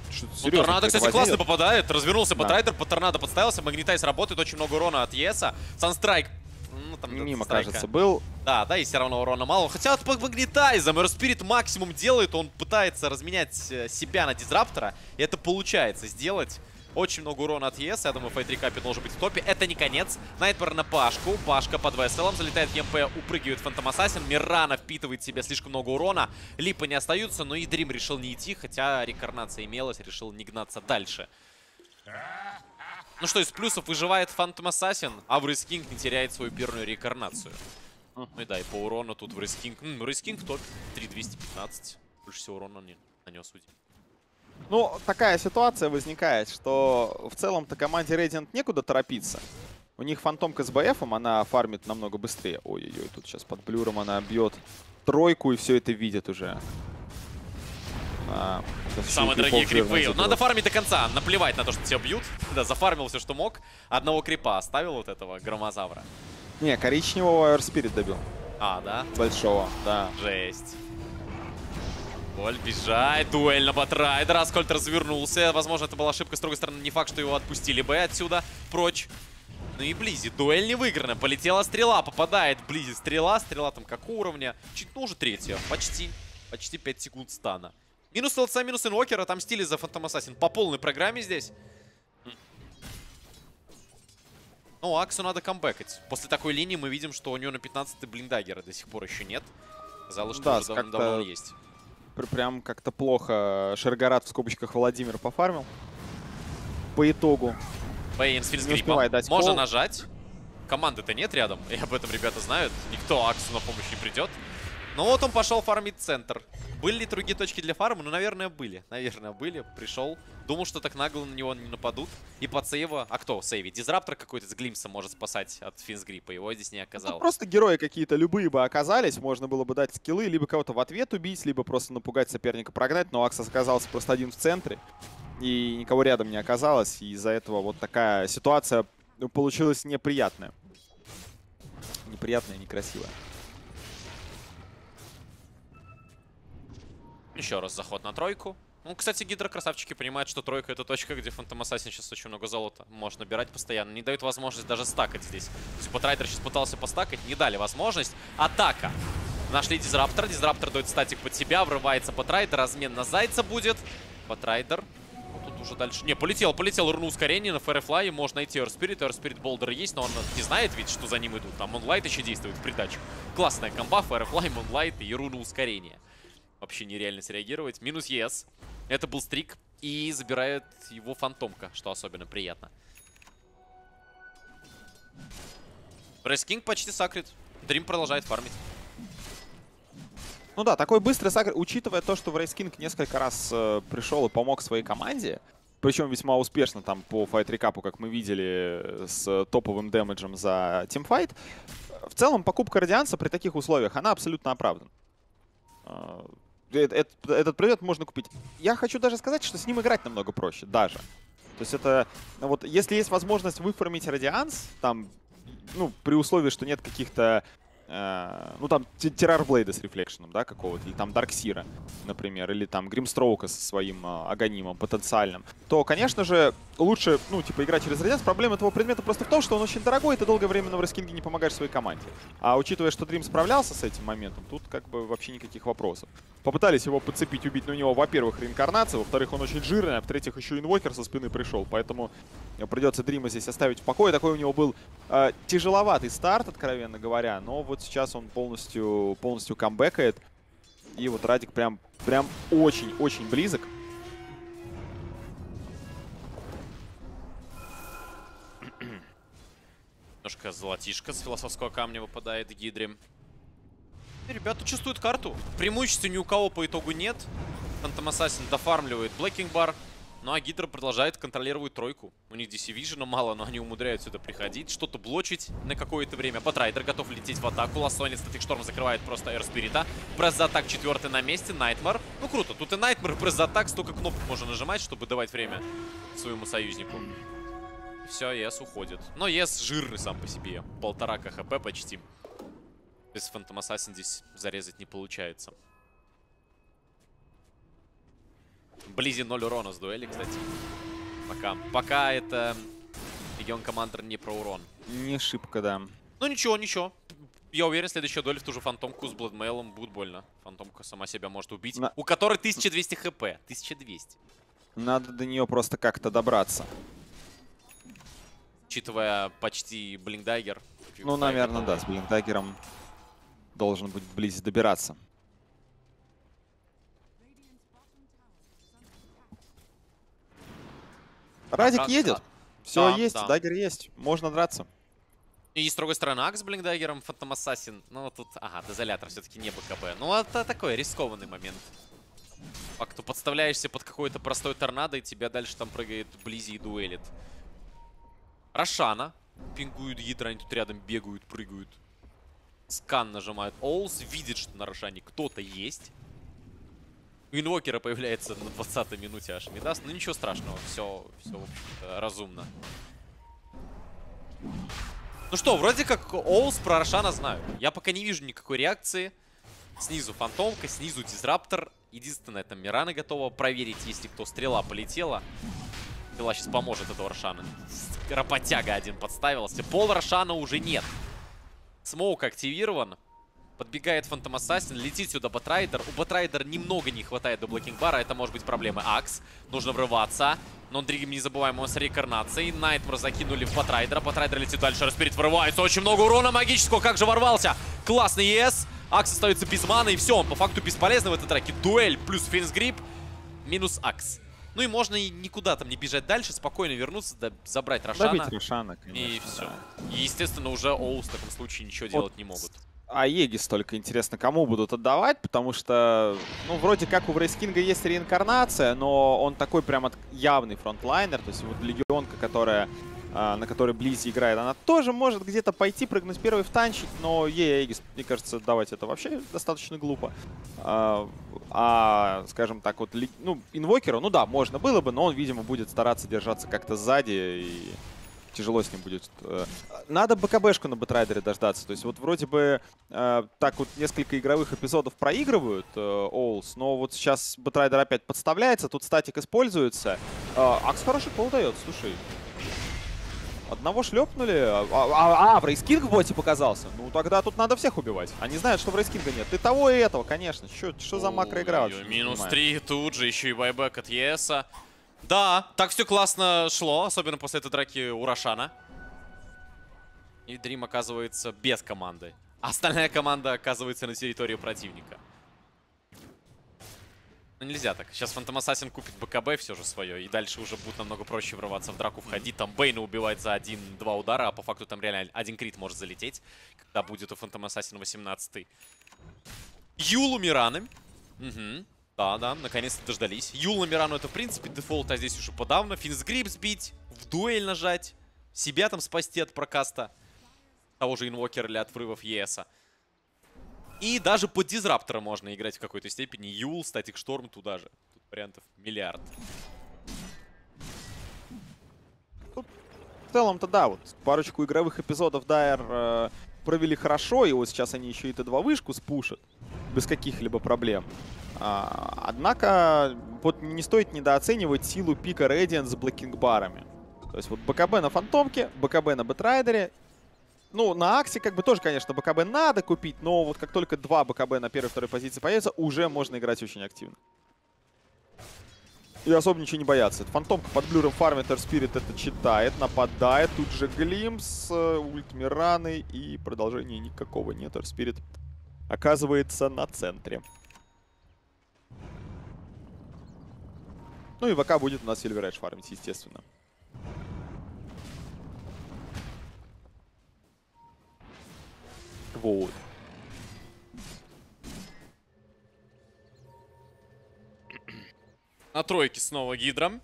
Ну, торнадо, кстати, классно попадает, развернулся Батрайдер, под торнадо подставился, Магнитайз работает, очень много урона от ЕСа, Санстрайк... Ну, там мимо, кажется, был. Да, да, и все равно урона мало. Хотя вот Магнитайзом Эверспирит максимум делает. Он пытается разменять себя на Дизраптора. И это получается сделать. Очень много урона от ЕС. Я думаю, эф три капи должен быть в топе. Это не конец. Найтбар на Пашку. Пашка под веселом. Залетает в ЕМП, упрыгивает Фантом Ассасин. Мирана впитывает в себя слишком много урона. Липы не остаются. Но и Дрим решил не идти. Хотя рекарнация имелась. Решил не гнаться дальше. Ну что, из плюсов выживает Фантом Ассасин, а Врискинг не теряет свою первую реинкарнацию. Ну и да, и по урону тут Врискинг... Врискинг топ три тысячи двести пятнадцать. Больше всего урона он не нанес. Ну, такая ситуация возникает, что в целом-то команде Radiant некуда торопиться. У них Фантомка с БФом, она фармит намного быстрее. Ой-ой-ой, тут сейчас под блюром она бьет тройку и все это видит уже. А, самые дорогие крипы. Надо фармить до конца. Наплевать на то, что тебя бьют. Да, зафармил все, что мог. Одного крипа оставил вот этого громозавра. Не, коричневого Эверспирит добил. А, да? Большого, да. Жесть. Боль бежает. Дуэль на Батрайдера. Аскольд развернулся. Возможно, это была ошибка. С другой стороны, не факт, что его отпустили бы отсюда. Прочь. Ну и Близи. Дуэль не выиграна. Полетела стрела. Попадает Близи стрела. Стрела там как уровня. Чуть, ну, уже третья. Почти. Почти пять секунд стана. Минус ЛЦ, минус инвокер, отомстили за Фантом Ассасин. По полной программе здесь. Ну, Аксу надо камбэкать. После такой линии мы видим, что у него на пятнадцатой блиндагера до сих пор еще нет. Казалось, что да, уже давно есть. Прям как-то плохо. Ширгарат в скобочках Владимир пофармил. По итогу. Бэйн с фильскрипом. Можно пол. нажать. Команды-то нет рядом. И об этом ребята знают. Никто Аксу на помощь не придет. Ну вот он пошел фармить центр. Были ли другие точки для фарма? Ну, наверное, были. Наверное, были. Пришел. Думал, что так нагло на него не нападут. И под сейва... А кто сейвит? Дизраптор какой-то с Глимса может спасать от Финсгрипа. Его здесь не оказалось. Ну, просто герои какие-то любые бы оказались. Можно было бы дать скиллы. Либо кого-то в ответ убить, либо просто напугать соперника, прогнать. Но Акс оказался просто один в центре. И никого рядом не оказалось. И из-за этого вот такая ситуация получилась неприятная. Неприятная, некрасивая. Еще раз заход на тройку. Ну, кстати, Гидра красавчики понимают, что тройка — это точка, где Фантом Ассасин сейчас очень много золота может набирать постоянно. Не дают возможность даже стакать здесь. То есть Батрайдер сейчас пытался постакать, не дали возможность. Атака. Нашли Дизраптор. Дизраптор дает статик под себя, врывается Батрайдер. Размен на Зайца будет. Батрайдер. Ну, тут уже дальше... Не, полетел, полетел. Урну ускорение на Фэрефлай. Можно найти Эверспирит. Эверспирит Болдер есть, но он не знает ведь, что за ним идут. Там Монлайт еще действует в придачу. Классная комба. Фэрефлай, Монлайт и Руну ускорение. Вообще нереально среагировать. Минус ЕС. Это был стрик. И забирает его Фантомка, что особенно приятно. Рейскинг почти сакрит. Дрим продолжает фармить. Ну да, такой быстрый сакрит, учитывая то, что в Рейскинг несколько раз э, пришел и помог своей команде, причем весьма успешно там по файт-рекапу, как мы видели, с топовым дэмэджем за тимфайт. В целом, покупка Радианса при таких условиях, она абсолютно оправдана. Этот, этот привет можно купить. Я хочу даже сказать, что с ним играть намного проще, даже. То есть это, вот, если есть возможность выформить Радианс, там, ну, при условии, что нет каких-то, э, ну, там, Террорблейда с рефлекшеном, да, какого-то, или там Дарксира, например, или там Гримстроука со своим э, Аганимом потенциальным, то, конечно же, лучше, ну, типа, играть через Радианс. Проблема этого предмета просто в том, что он очень дорогой, и ты долгое время на рейскинге не помогаешь своей команде. А учитывая, что Дрим справлялся с этим моментом, тут, как бы, вообще никаких вопросов. Попытались его подцепить, убить, но у него, во-первых, реинкарнация, во-вторых, он очень жирный, а в-третьих, еще инвокер со спины пришел, поэтому придется Дрима здесь оставить в покое. Такой у него был э, тяжеловатый старт, откровенно говоря, но вот сейчас он полностью, полностью камбэкает, и вот Радик прям, прям очень-очень близок. Немножко золотишко с философского камня выпадает Гидре. Ребята чувствуют карту. Преимущества ни у кого по итогу нет. Phantom Assassin дофармливает Blacking Bar. Ну а Гидра продолжает контролировать тройку. У них ди си Vision мало, но они умудряются сюда приходить. Что-то блочить на какое-то время. Батрайдер готов лететь в атаку. Лассонец Static Storm закрывает просто Эверспирита. Пресс за атак четвертый на месте. Найтмар. Ну круто. Тут и Найтмар, и пресс за атак. Столько кнопок можно нажимать, чтобы давать время своему союзнику. Все, ЕС уходит. Но ЕС жирный сам по себе. Полтора КХП почти. Без Phantom Assassin здесь зарезать не получается. Близи ноль урона с дуэли, кстати. Пока. Пока это Легион Командер не про урон. Не шибко, да. Ну ничего, ничего. Я уверен, следующая дуэль в ту же Фантомку с Бладмейлом будет больно. Фантомка сама себя может убить. На... У которой тысяча двести хп. тысяча двести. Надо до нее просто как-то добраться. Учитывая почти блинкдайгер. Ну, наверное, да. С блинкдайгером должен быть вблизи добираться. Радик едет. Все да, есть, да. Даггер есть. Можно драться. И с другой стороны, Акс с блинкдайгером, Phantom Assassin. Ну, тут, ага, дезолятор все-таки не БКБ. Ну, это такой рискованный момент. По факту подставляешься под какой-то простой торнадо, и тебя дальше там прыгает близи и дуэлит. Рошана. Пингуют Гидра, они тут рядом бегают, прыгают. Скан нажимают. Оулс видит, что на Рошане кто-то есть. У инвокера появляется на двадцатой минуте аж Мидас. Ну ничего страшного, все, все в общем-то разумно. Ну что, вроде как Оулс про Рошана знают. Я пока не вижу никакой реакции. Снизу Фантомка, снизу Дизраптор. Единственное, там Мирана готова проверить, если кто стрела полетела. Стрела сейчас поможет этого Рошана. Ропотяга один подставился. Пол Рошана уже нет. Смоук активирован. Подбегает Phantom Assassin, летит сюда Батрайдер. У Батрайдера немного не хватает до Блэкинг Бара, это может быть проблемы. Акс, нужно врываться. Но Дригем не забываем, он с реинкарнацией. Найтмар закинули в Батрайдера. Батрайдер летит дальше, Эверспирит врывается. Очень много урона магического, как же ворвался. Классный ЕС. Акс остается без маны, и все, он по факту бесполезный в этой драке. Дуэль плюс Финс Грип минус Акс. Ну и можно и никуда там не бежать дальше, спокойно вернуться, да, забрать Рошана. Добить Рошана, конечно. И все. Да. И, естественно, уже Оулс в таком случае ничего вот делать не могут. А Егис только интересно, кому будут отдавать, потому что, ну, вроде как у Рейскинга есть реинкарнация, но он такой прям явный фронтлайнер, то есть вот легионка, которая, на которой Близи играет, она тоже может где-то пойти прыгнуть первый в танчить, но ей Егис, мне кажется, давать это вообще достаточно глупо. А, а скажем так, вот, ну, инвокеру, ну да, можно было бы, но он, видимо, будет стараться держаться как-то сзади и... Тяжело с ним будет. Надо БКБшку на Бэтрайдере дождаться. То есть вот вроде бы э, так вот несколько игровых эпизодов проигрывают Оулс, э, но вот сейчас Бэтрайдер опять подставляется, тут статик используется. Э, Акс хороший пол дает, слушай. Одного шлепнули, а, а, а в Рейскинг в боте показался. Ну тогда тут надо всех убивать. Они знают, что в Рейскинга нет. И того, и этого, конечно. Что за макроигра? Минус три, тут же еще и байбэк от ЕСа. Да, так все классно шло, особенно после этой драки у Рошана. И Дрим оказывается без команды. Остальная команда оказывается на территории противника. Ну нельзя так. Сейчас Фантом Ассасин купит БКБ все же свое, и дальше уже будет намного проще врываться в драку, входить. Там Бейна убивает за один-два удара, а по факту там реально один крит может залететь, когда будет у Фантом Ассасина восемнадцатый. Юлу Миранами. Угу. Да-да, наконец-то дождались. Юл на Мирану это в принципе дефолт, а здесь уже подавно. Финсгрипп сбить, в дуэль нажать, себя там спасти от прокаста того же инвокера или от врывов ЕСа. И даже под дизраптором можно играть в какой-то степени. Юл, статик шторм туда же. Тут вариантов миллиард. Тут в целом-то да, вот парочку игровых эпизодов Дайер э, провели хорошо, и вот сейчас они еще и тэ два вышку спушат без каких-либо проблем. А, однако вот не стоит недооценивать силу пика Radiant с блокинг-барами. То есть вот БКБ на Фантомке, БКБ на Бэтрайдере. Ну, на Аксе как бы тоже, конечно, БКБ надо купить, но вот как только два БКБ на первой и второй позиции появятся, уже можно играть очень активно. И особо ничего не бояться. Фантомка под блюром фармит, Эверспирит это читает, нападает. Тут же Глимс, ульт Мираны, и продолжения никакого нет. Эверспирит оказывается на центре. Ну и ВК будет у нас Silver Edge фармить, естественно. Вот. На тройке снова Гидра.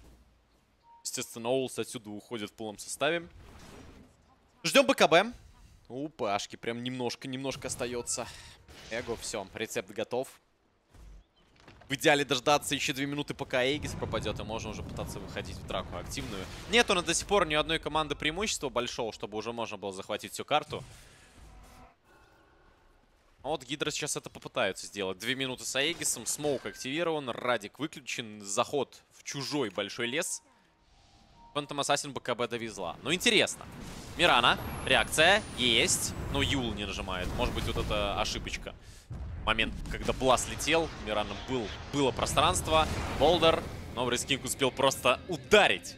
Естественно, Оулс отсюда уходит в полном составе. Ждем БКБ. У Пашки прям немножко-немножко остается. Эго, все, рецепт готов. В идеале дождаться еще две минуты, пока Эйгис пропадет, и можно уже пытаться выходить в драку активную. Нет, у нас до сих пор ни одной команды преимущества большого, чтобы уже можно было захватить всю карту. А вот Гидра сейчас это попытаются сделать. Две минуты с Аегисом, смоук активирован, радик выключен, заход в чужой большой лес. Фантом Ассасин БКБ довезла. Ну интересно. Мирана, реакция есть, но Юл не нажимает. Может быть, вот это ошибочка. Момент, когда Блас летел, Мираном был, было пространство. Болдер, но Брискинг успел просто ударить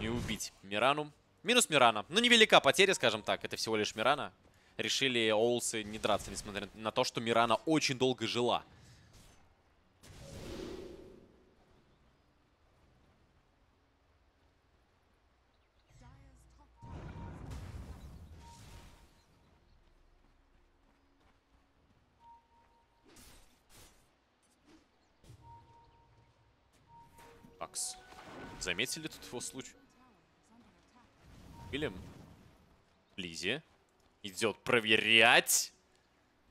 и убить Мирану. Минус Мирана. Ну, невелика потеря, скажем так. Это всего лишь Мирана. Решили Оулсы не драться, несмотря на то, что Мирана очень долго жила. Акс. Заметили тут его случай? Или Лизи идет проверять.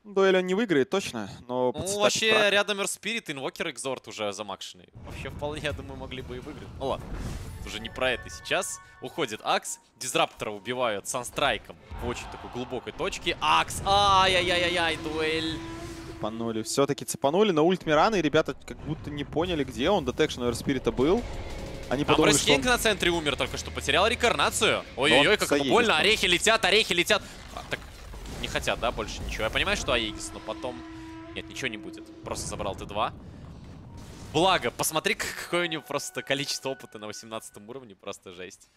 Дуэль он не выиграет, точно. Но ну, вообще, прак. Рядом Эверспирит, инвокер, экзорт уже замакшенный. Вообще, вполне, я думаю, могли бы и выиграть. Ну ладно, уже не про это сейчас. Уходит Акс. Дизраптора убивают санстрайком в очень такой глубокой точке. Акс! Ай-яй-яй-яй, дуэль! Цепанули. Все-таки цепанули на ульт Мираны, и ребята как будто не поняли, где он. Детекшн у Эверспирита был. Они подумали, что он... на центре умер только что, потерял рекарнацию. Ой-ой-ой, как заедет, больно. Орехи летят, орехи летят. А, так не хотят, да, больше ничего. Я понимаю, что Аегис, но потом... Нет, ничего не будет. Просто забрал тэ два. Благо, посмотри, какое у него просто количество опыта на восемнадцатом уровне. Просто жесть.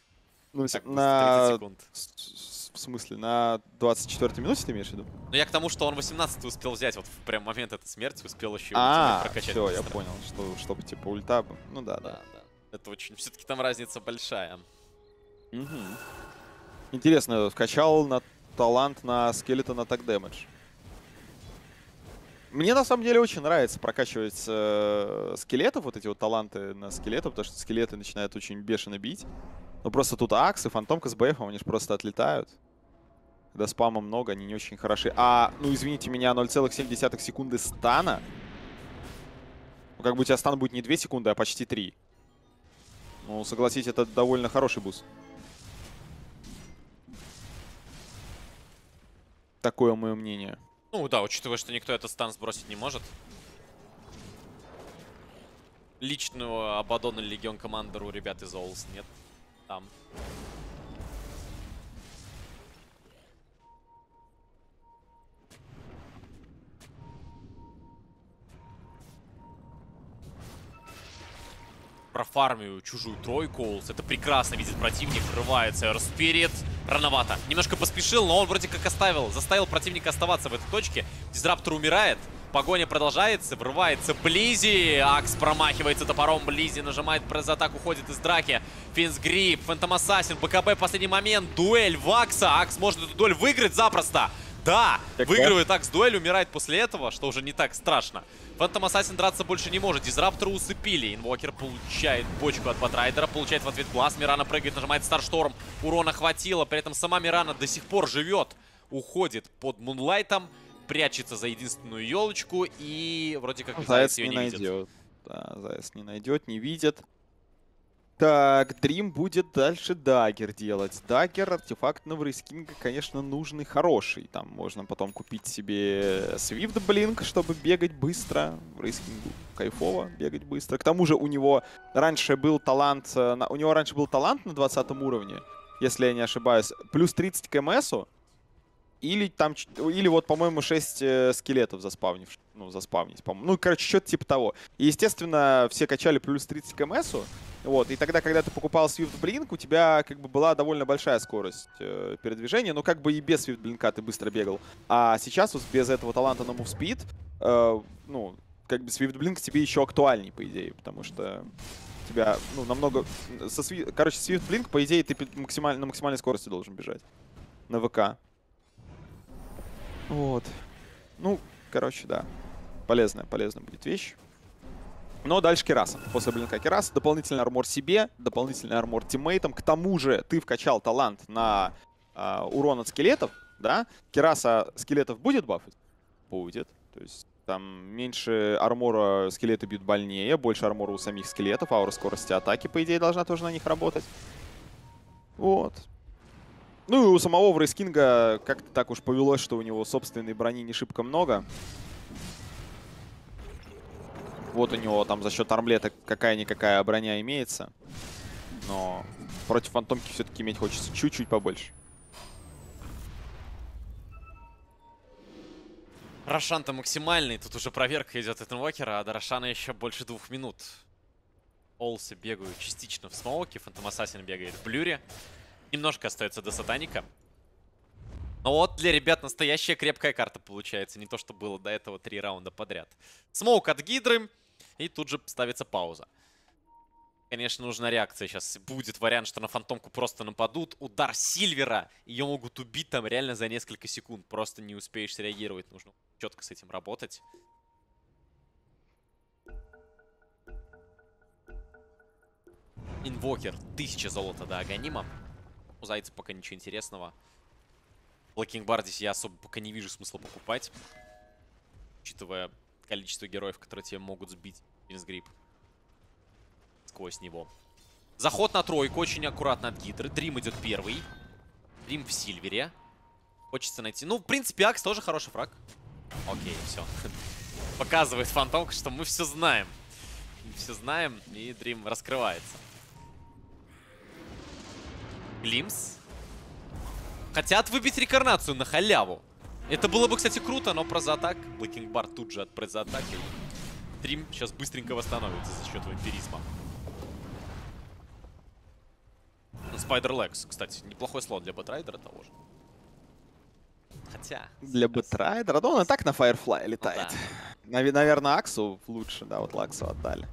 Ну, так, на... В смысле, на двадцать четвёртой минуте ты имеешь в виду? Ну, я к тому, что он восемнадцатый успел взять, вот в прям момент этой смерти успел еще а -а -а, прокачать. Все, быстро. Я понял, что, чтобы типа ульта... Ну да, да, да, да. Это очень... Все-таки там разница большая. Угу. Интересно, вкачал на талант на скелетон атак дэмэдж. Мне на самом деле очень нравится прокачивать э, скелетов, вот эти вот таланты на скелетов, потому что скелеты начинают очень бешено бить. Ну просто тут Акс и Фантомка с БФом, они же просто отлетают. Когда спама много, они не очень хороши. А, ну извините меня, ноль целых семь десятых секунды стана. Ну как бы у тебя стан будет не две секунды, а почти три. Ну согласитесь, это довольно хороший буст. Такое мое мнение. Ну да, учитывая, что никто этот стан сбросить не может. Личного Абаддона Легион Командера у ребят из Оулс нет. Там. Профармию чужую тройку Оулс. Это прекрасно видит противник. Врывается Эверспирит. Рановато. Немножко поспешил, но он вроде как оставил. Заставил противника оставаться в этой точке. Дизраптор умирает. Погоня продолжается, врывается Близи. Акс промахивается топором. Близи нажимает пресс-атак, уходит из драки. Финсгрип, Фэнтом Ассасин, БКБ в последний момент. Дуэль в Акса. Акс может эту дуэль выиграть запросто. Да, так выигрывает так. Акс дуэль, умирает после этого, что уже не так страшно. Фэнтом Ассасин драться больше не может. Дизрапторы усыпили. Инвокер получает бочку от Батрайдера, получает в ответ глаз. Мирана прыгает, нажимает Старшторм. Урона хватило, при этом сама Мирана до сих пор живет. Уходит под Мунлайтом, прячется за единственную елочку и вроде как Заяц ее не, не найдет. Видит. Да, Заяц не найдет, не видит. Так, Дрим будет дальше даггер делать. Даггер артефактного рейскинга, конечно, нужный, хороший. Там можно потом купить себе Свифт Блинк, чтобы бегать быстро. Рейскингу кайфово бегать быстро. К тому же у него раньше был талант, у него раньше был талант на двадцатом уровне, если я не ошибаюсь, плюс тридцать к МСу. Или там, или вот, по-моему, шесть скелетов заспавнив, ну, заспавнить, по-моему. Ну, короче, что-то типа того. И, естественно, все качали плюс тридцать к МСу. Вот, и тогда, когда ты покупал Swift-Blink, у тебя, как бы, была довольно большая скорость э, передвижения. Но, как бы, и без Swift-Blink ты быстро бегал. А сейчас, вот, без этого таланта на Move-Speed, э, ну, как бы, Swift-Blink тебе еще актуальней, по идее. Потому что у тебя, ну, намного... Со Swift... Короче, Swift-Blink, по идее, ты максималь... на максимальной скорости должен бежать. На ВК. Вот. Ну, короче, да. Полезная, полезная будет вещь. Но дальше Кераса. После блинка Кераса дополнительный армор себе, дополнительный армор тиммейтам. К тому же ты вкачал талант на э, урон от скелетов, да? Кераса скелетов будет бафить? Будет. То есть там меньше армора скелеты бьют больнее, больше армора у самих скелетов. Аура скорости атаки, по идее, должна тоже на них работать. Вот. Ну и у самого Врейскинга как-то так уж повелось, что у него собственной брони не шибко много. Вот у него там за счет армлета какая-никакая броня имеется. Но против фантомки все-таки иметь хочется чуть-чуть побольше. Рошан-то максимальный. Тут уже проверка идет от инвокера, а до Рошана еще больше двух минут. Олсы бегают частично в смоуке, Фантом Ассасин бегает в блюре. Немножко остается до Сатаника. Но вот для ребят настоящая крепкая карта получается. Не то, что было до этого три раунда подряд. Смоук от Гидры. И тут же ставится пауза. Конечно, нужна реакция сейчас. Будет вариант, что на Фантомку просто нападут. Удар Сильвера. Ее могут убить там реально за несколько секунд. Просто не успеешь среагировать. Нужно четко с этим работать. Инвокер. Тысяча золота до Аганима. У Зайца пока ничего интересного. Блокинг-бар здесь я особо пока не вижу смысла покупать. Учитывая количество героев, которые тебе могут сбить через гриб. Сквозь него. Заход на тройку очень аккуратно от Гидры. Дрим идет первый. Дрим в Сильвере. Хочется найти... Ну, в принципе, Акс тоже хороший фраг. Окей, все. Показывает Фантомка, что мы все знаем. Мы все знаем, и Дрим раскрывается. Глимс. Хотят выбить рекарнацию на халяву. Это было бы, кстати, круто, но про заатак. Блэкинг Бар тут же от пресс-атаки. Дрим сейчас быстренько восстановится за счет вампиризма. Спайдер Лекс, кстати, неплохой слот для Бэтрайдера того же. Хотя... Для Бэтрайдера? Да он и так на Firefly летает. Ну, да. Наверное, Аксу лучше, да, вот Лаксу отдали.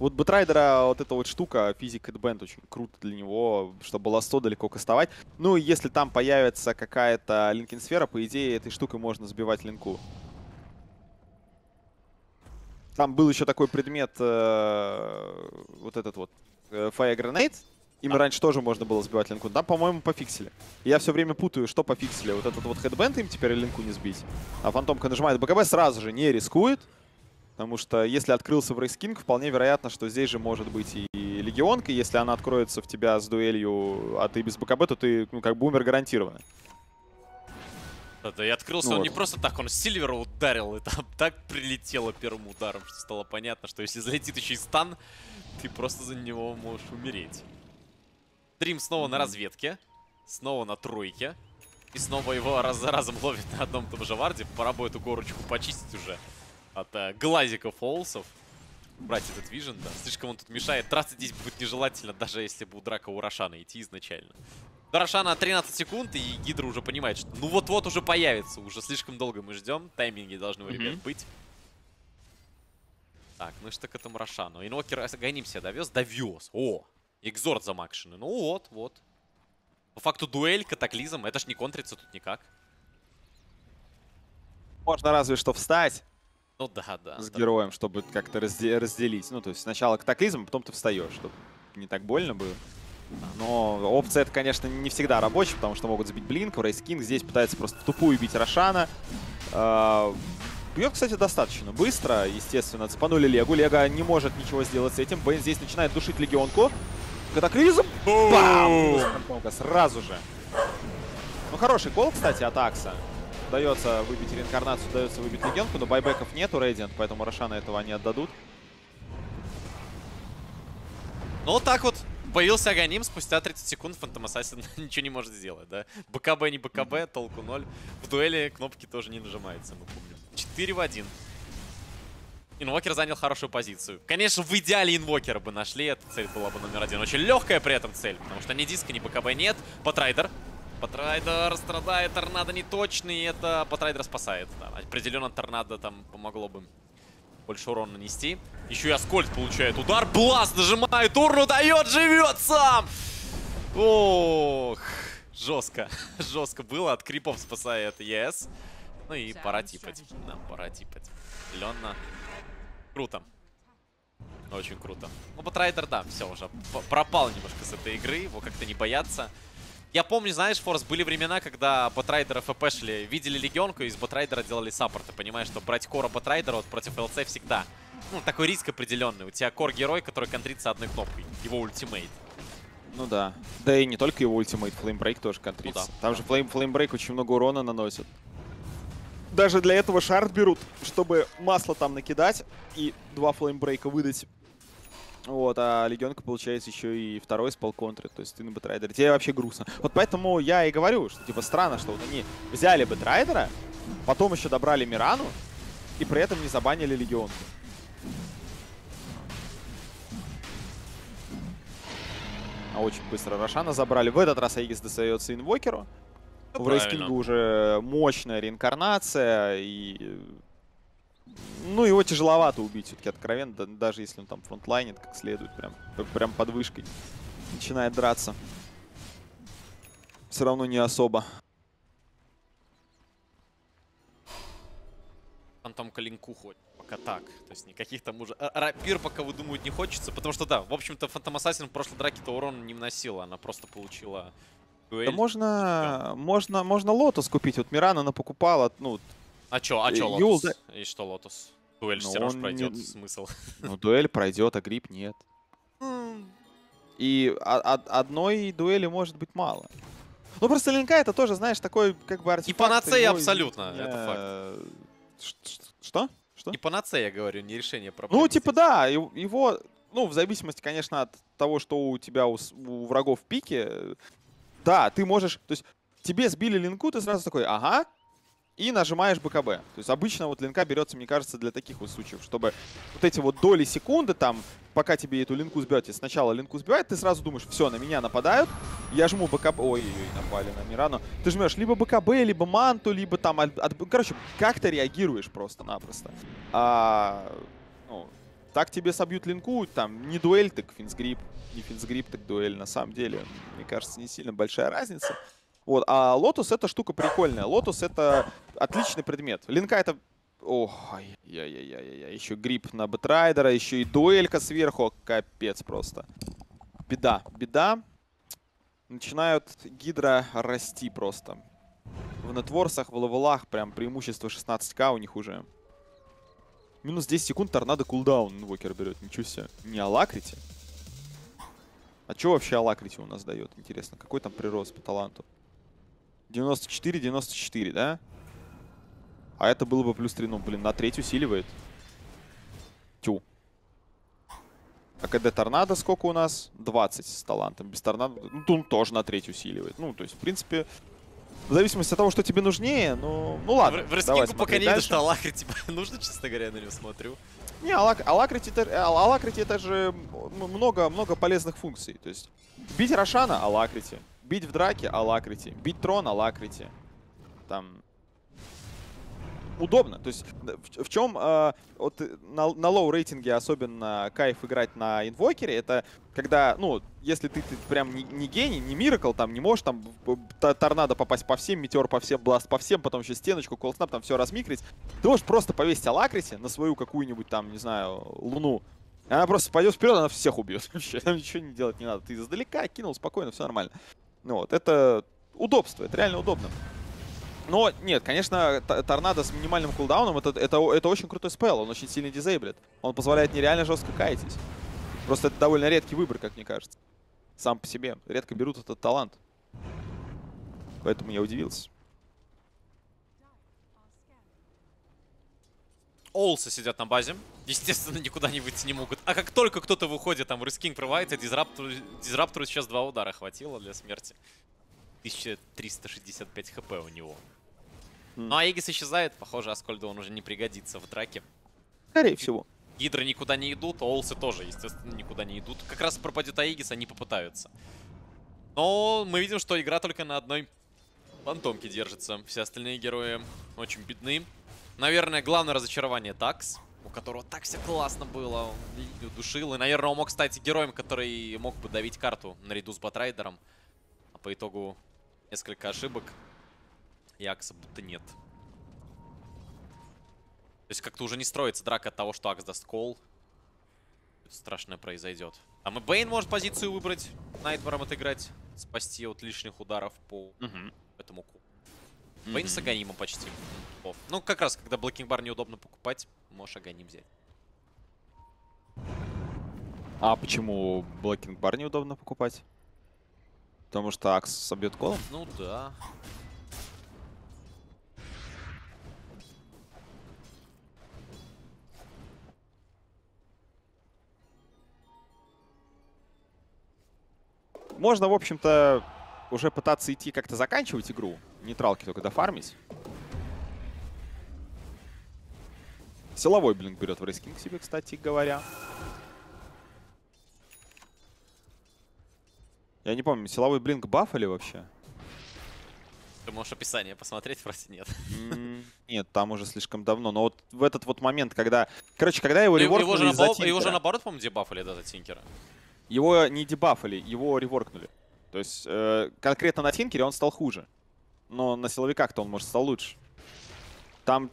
Вот Бэтрайдера, вот эта вот штука, физик Эдбэнд, очень круто для него, чтобы ласто далеко кастовать. Ну, если там появится какая-то линкинсфера, по идее, этой штукой можно сбивать линку. Там был еще такой предмет, э, вот этот вот, э, Fire Grenade. Им а. раньше тоже можно было сбивать линку. Там, по-моему, пофиксили. Я все время путаю, что пофиксили. Вот этот вот Headband им теперь линку не сбить. А Фантомка нажимает БКБ, сразу же не рискует. Потому что если открылся в Рейскинг, вполне вероятно, что здесь же может быть и легионка. Если она откроется в тебя с дуэлью, а ты без БКБ, то ты, ну, как бы умер гарантированно. Да-да, и открылся вот. Он не просто так, он Сильвера ударил, и там так прилетело первым ударом, что стало понятно, что если залетит еще и стан, ты просто за него можешь умереть. Дрим снова на разведке, снова на тройке, и снова его раз за разом ловит на одном том же варде. Пора бы эту горочку почистить уже. От э, глазиков Олсов. Брать этот вижен, да. Слишком он тут мешает. Траться здесь будет нежелательно, даже если бы у драка у Рошана идти изначально. Хороша на тринадцать секунд, и Гидра уже понимает, что ну вот-вот уже появится. Уже слишком долго мы ждем. Тайминги должны у ребят быть. Так, ну и что к этому Рошану? Инокер Аганим себя довез. Довез. О! Экзорт замакшены. Ну вот, вот. По факту дуэль, катаклизм. Это ж не контрится тут никак. Можно разве что встать. Ну да, да. С так. героем, чтобы как-то разделить. Ну то есть сначала катаклизм, а потом ты встаешь, чтобы не так больно было. Но опция это, конечно, не всегда рабочая, потому что могут сбить блинк. Рейскинг здесь пытается просто в тупую бить Рошана. Бьет, кстати, достаточно быстро, естественно, цепанули Легу. Лего не может ничего сделать с этим. Бэйн здесь начинает душить легионку. Катаклизм! Бам! Сразу же. Ну, хороший гол, кстати, от Акса. Удается выбить реинкарнацию, удается выбить легионку, но байбеков нету, Рейдиант, поэтому Рошана этого они отдадут. Ну, вот так вот появился Аганим, спустя тридцать секунд Фантом Ассасин ничего не может сделать, да? БКБ не БКБ, толку ноль. В дуэли кнопки тоже не нажимаются, мы помним. четыре в один. Инвокер занял хорошую позицию. Конечно, в идеале инвокера бы нашли. Эта цель была бы номер один. Очень легкая при этом цель, потому что ни диска, ни БКБ нет. Патрайдер. Патрайдер страдает. Торнадо неточный. Это Патрайдер спасает. Да, определенно торнадо там помогло бы больше урона нанести. Еще и Аскольд получает удар. Бласт нажимает. Урну дает. Живет сам. Ох. Жестко. Жестко было. От крипов спасает ЕС. Ну и пора типать. Нам пора типать. Определенно. Круто. Очень круто. Ну, Патрайдер, да, все уже. Пропал немножко с этой игры. Его как-то не боятся. Я помню, знаешь, Форс, были времена, когда Патрайдера ФП шли. Видели легионку, и из Патрайдера делали саппорты. Понимаешь, что брать кора Патрайдера вот против ЛЦ всегда. Ну, такой риск определенный. У тебя кор-герой, который контрится одной кнопкой. Его ультимейт. Ну да. Да и не только его ультимейт. Флеймбрейк тоже контрится. Ну, да. Там же флейм, флеймбрейк очень много урона наносит. Даже для этого шард берут, чтобы масло там накидать и два флеймбрейка выдать. Вот, а легионка, получается, еще и второй спал контры, то есть ты на Бэтрайдере. Тебе вообще грустно. Вот поэтому я и говорю, что типа странно, что вот они взяли Бэтрайдера, потом еще добрали Мирану и при этом не забанили легионку. А очень быстро Рошана забрали. В этот раз Аигис достается инвокеру. В Рейскинге уже мощная реинкарнация, и ну его тяжеловато убить все-таки откровенно, даже если он там фронтлайнит как следует, прям, прям под вышкой начинает драться. Все равно не особо. Фантом коленку ходит. Пока так. То есть никаких там уже рапир пока выдумывать не хочется, потому что да, в общем-то Фантом Ассасин в прошлой драке-то урон не вносила, она просто получила... Да можно, можно, можно Лотос купить. Вот Мирана она покупала, ну... А чё, а чё Лотос? Юл... И что Лотос? Дуэль все равно пройдет, не... смысл. Ну, дуэль пройдет, а грипп нет. И одной дуэли может быть мало. Ну, просто линка это тоже, знаешь, такой как бы артефакт. И панацея абсолютно, это факт. Что? Что? И панацея, я говорю, не решение проблемы. Ну, типа да, его... Ну, в зависимости, конечно, от того, что у тебя у врагов в пике... Да, ты можешь, то есть тебе сбили линку, ты сразу такой, ага, и нажимаешь БКБ. То есть обычно вот линка берется, мне кажется, для таких вот случаев, чтобы вот эти вот доли секунды там, пока тебе эту линку сбьете, сначала линку сбивает, ты сразу думаешь, все, на меня нападают, я жму БКБ, ой-ой-ой, напали на Мирану. Ты жмешь либо БКБ, либо манту, либо там, от... короче, как ты реагируешь просто-напросто. А... Ну, так тебе собьют линку, там, не дуэль, так финсгрип. Не финсгрип, так дуэль, на самом деле, мне кажется, не сильно большая разница. Вот, а Лотос — это штука прикольная. Лотос — это отличный предмет. Линка — это... Ой, я я я я еще грип на Бэтрайдера, еще и дуэлька сверху. Капец просто. Беда, беда. Начинают Гидра расти просто. В нетворсах, в левелах прям преимущество шестнадцать ка у них уже. Минус десять секунд, торнадо кулдаун инвокер берет. Ничего себе. Не алакрите. А что вообще алакрите у нас дает? Интересно, какой там прирост по таланту? девяносто четыре, девяносто четыре, да? А это было бы плюс три. Ну, блин, на треть усиливает. Тю. А КД торнадо сколько у нас? двадцать с талантом. Без торнадо... Ну, он тоже на треть усиливает. Ну, то есть, в принципе... В зависимости от того, что тебе нужнее, ну, ну ладно. В Рейскингу пока не видно, что алакрити нужно, честно говоря, я на него смотрю. Не, алакрити это же много-много полезных функций. То есть бить Рошана — алакрити, Бить в драке — алакрити. Бить трон — алакрити. Там... удобно. То есть в, в чем э, вот, на, на лоу-рейтинге особенно кайф играть на инвокере, это когда, ну, если ты, ты прям не, не гений, не миракл, там не можешь там торнадо попасть по всем, метеор по всем, бласт по всем, потом еще стеночку, колдснап, там все размикрить, ты можешь просто повесить алакрити на свою какую-нибудь там, не знаю, луну. Она просто пойдет вперед, она всех убьет. Вообще, там ничего не делать не надо. Ты издалека кинул, спокойно, все нормально. Ну вот, это удобство, это реально удобно. Но нет, конечно, торнадо с минимальным кулдауном — это, это, это очень крутой спелл, он очень сильно дизейблит. Он позволяет нереально жестко кайтить. Просто это довольно редкий выбор, как мне кажется. Сам по себе. Редко берут этот талант. Поэтому я удивился. Олсы сидят на базе. Естественно, никуда не выйти не могут. А как только кто-то выходит, там Рискинг прорывается, дизраптору, дизраптору сейчас два удара хватило для смерти. тысяча триста шестьдесят пять хп у него. Mm. Ну а Эгис исчезает. Похоже, Аскольду он уже не пригодится в драке. Скорее всего. Гидры никуда не идут, Олсы тоже, естественно, никуда не идут. Как раз пропадет Аегис, они попытаются. Но мы видим, что игра только на одной фантомке держится. Все остальные герои очень бедны. Наверное, главное разочарование — Такс, у которого так все классно было. Он душил. И, наверное, он мог стать героем, который мог бы давить карту наряду с Батрайдером. А по итогу несколько ошибок. И Акса будто нет. То есть как-то уже не строится драка от того, что Акс даст кол. Страшное произойдет. А мы Бейн может позицию выбрать. Найтбором отыграть. Спасти от лишних ударов по mm-hmm. этому кулу. Mm-hmm. Бейн с Аганимом почти. Оф. Ну, как раз, когда блокинг бар неудобно покупать, можешь Аганим взять. А почему блокинг бар неудобно покупать? Потому что Акс собьет колом? Ну да. Можно, в общем-то, уже пытаться идти как-то заканчивать игру. Нейтралки только дофармить. Силовой блинк берет в рейскинг себе, кстати говоря. Я не помню, силовой блинк бафали вообще? Ты можешь описание посмотреть, просто нет. Mm, нет, там уже слишком давно. Но вот в этот вот момент, когда... Короче, когда его реворкнули из-за Тинкера... Его же наоборот, по-моему, дебафали, да, за Тинкера? Его не дебафали, его реворкнули. То есть э, конкретно на Тинкере он стал хуже. Но на силовиках-то он, может, стал лучше. Там...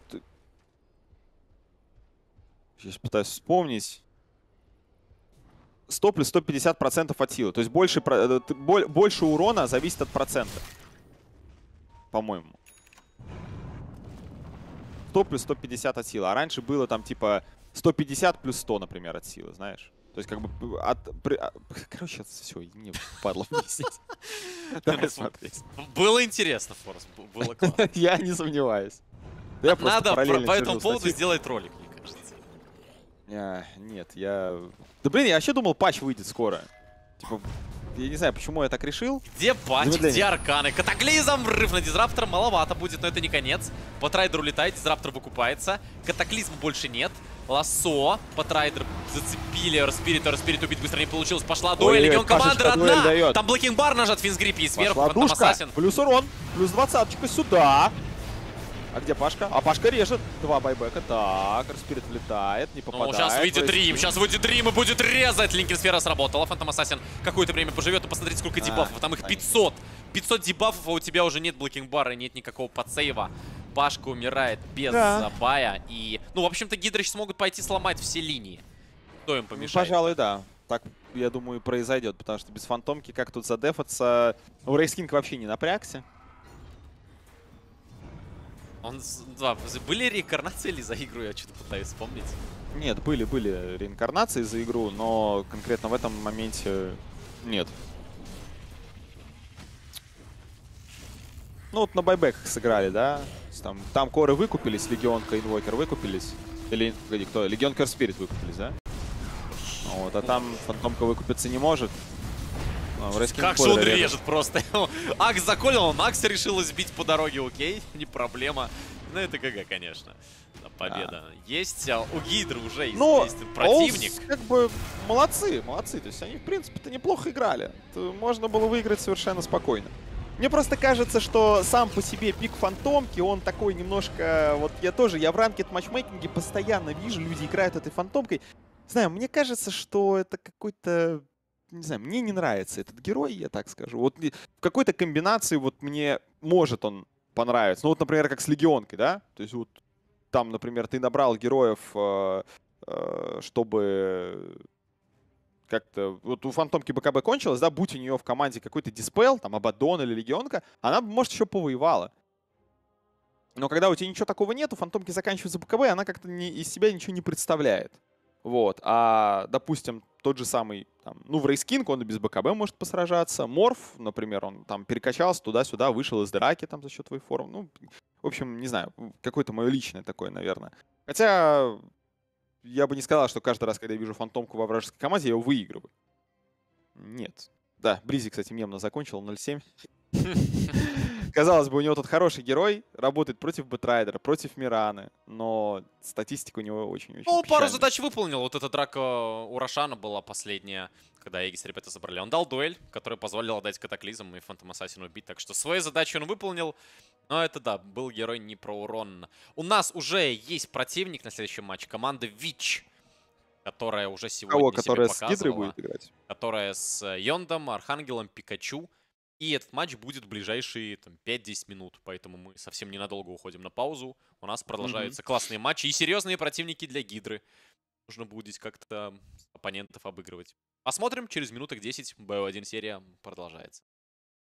Сейчас пытаюсь вспомнить. сто плюс сто пятьдесят процентов от силы. То есть больше, больше урона зависит от процента. По-моему. сто плюс сто пятьдесят от силы. А раньше было там типа сто пятьдесят плюс сто, например, от силы, знаешь? То есть как бы... От, при, от, короче, все, не падло вместить. Давай смотреть. Было интересно, Форс. Было классно. Я не сомневаюсь. Надо по этому поводу сделать ролик. А, нет, я... Да блин, я вообще думал, патч выйдет скоро. Типа, я не знаю, почему я так решил. Где патч, где арканы? Катаклизм, врыв на дизраптор, маловато будет, но это не конец. Батрайдер улетает, дизраптор выкупается. Катаклизма больше нет. Лассо, Батрайдер зацепили, Эверспирит, Эверспирит убить быстро не получилось. Пошла дуэль, Легион команды родна. Там блокинг бар нажат, финсгрипи сверху, потом ассасин. Плюс урон, плюс двадцаточка сюда. А где Пашка? А Пашка режет. Два байбека. Так, Эверспирит влетает, не попадает. Ну, сейчас выйдет Дрим, сейчас выйдет Дрим и будет резать. Линкин Сфера сработала. Фантом Ассасин какое-то время поживет. И посмотрите, сколько а, дебафов. Там их пятьсот. пятьсот дебафов, а у тебя уже нет блокинг-бара, нет никакого подсейва. Пашка умирает без да. забая. И, ну, в общем-то, Гидра сейчас могут пойти сломать все линии. Кто им помешает? Ну, пожалуй, да. Так, я думаю, произойдет. Потому что без фантомки как тут задефаться? У Рейскинг вообще не напрягся. Он, да, были реинкарнации или за игру, я что-то пытаюсь вспомнить. Нет, были, были реинкарнации за игру, но конкретно в этом моменте нет. Ну вот на байбеках сыграли, да? Там, там коры выкупились, Легионка, Инвокер выкупились. Или, погоди, кто? Легионка, Эверспирит выкупились, да? Вот, а там фантомка выкупиться не может. Как же он режет просто. Акс заколил, он Акса решил сбить по дороге, окей, не проблема. Ну, это КГ, конечно. Победа. А. Есть, а у Гидры уже известен противник. Owls, как бы, молодцы, молодцы. То есть они, в принципе-то, неплохо играли. То можно было выиграть совершенно спокойно. Мне просто кажется, что сам по себе пик фантомки, он такой немножко... Вот я тоже, я в ранкет матчмейкинге постоянно вижу, люди играют этой фантомкой. Не знаю, мне кажется, что это какой-то... Не знаю, мне не нравится этот герой, я так скажу. Вот в какой-то комбинации вот мне может он понравиться. Ну вот, например, как с Легионкой, да? То есть вот там, например, ты набрал героев, чтобы... Как-то вот у фантомки БКБ кончилось, да, будь у нее в команде какой-то диспел, там, Абадон или Легионка, она, может, еще повоевала. Но когда у тебя ничего такого нет, у фантомки заканчивается БКБ, она как-то из себя ничего не представляет. Вот. А, допустим, тот же самый, там, ну, в Рейскинг он и без БКБ может посражаться. Морф, например, он там перекачался туда-сюда, вышел из драки там за счет твоей формы. Ну, в общем, не знаю, какое-то мое личное такое, наверное. Хотя... Я бы не сказал, что каждый раз, когда я вижу фантомку во вражеской команде, я его выигрываю. Нет. Да, Бризи, кстати, мемно закончил, ноль семь. Казалось бы, у него тут хороший герой, работает против Бэтрайдера, против Мираны, но статистика у него очень-очень Ну, печальная. Пару задач выполнил. Вот эта драка у Рошана была последняя, когда Эгис ребята забрали. Он дал дуэль, которая позволила дать катаклизм и Фантом Ассасину убить. Так что свои задачи он выполнил. Но это, да, был герой не про урон. У нас уже есть противник на следующем матче. Команда Вич, которая уже сегодня Кого, которая себе показывала, с Гидрой будет играть. Которая с Йондом, Архангелом, Пикачу. И этот матч будет в ближайшие пять-десять минут. Поэтому мы совсем ненадолго уходим на паузу. У нас продолжаются mm-hmm. классные матчи и серьезные противники для Гидры. Нужно будет как-то оппонентов обыгрывать. Посмотрим через минуток десять. би один серия продолжается.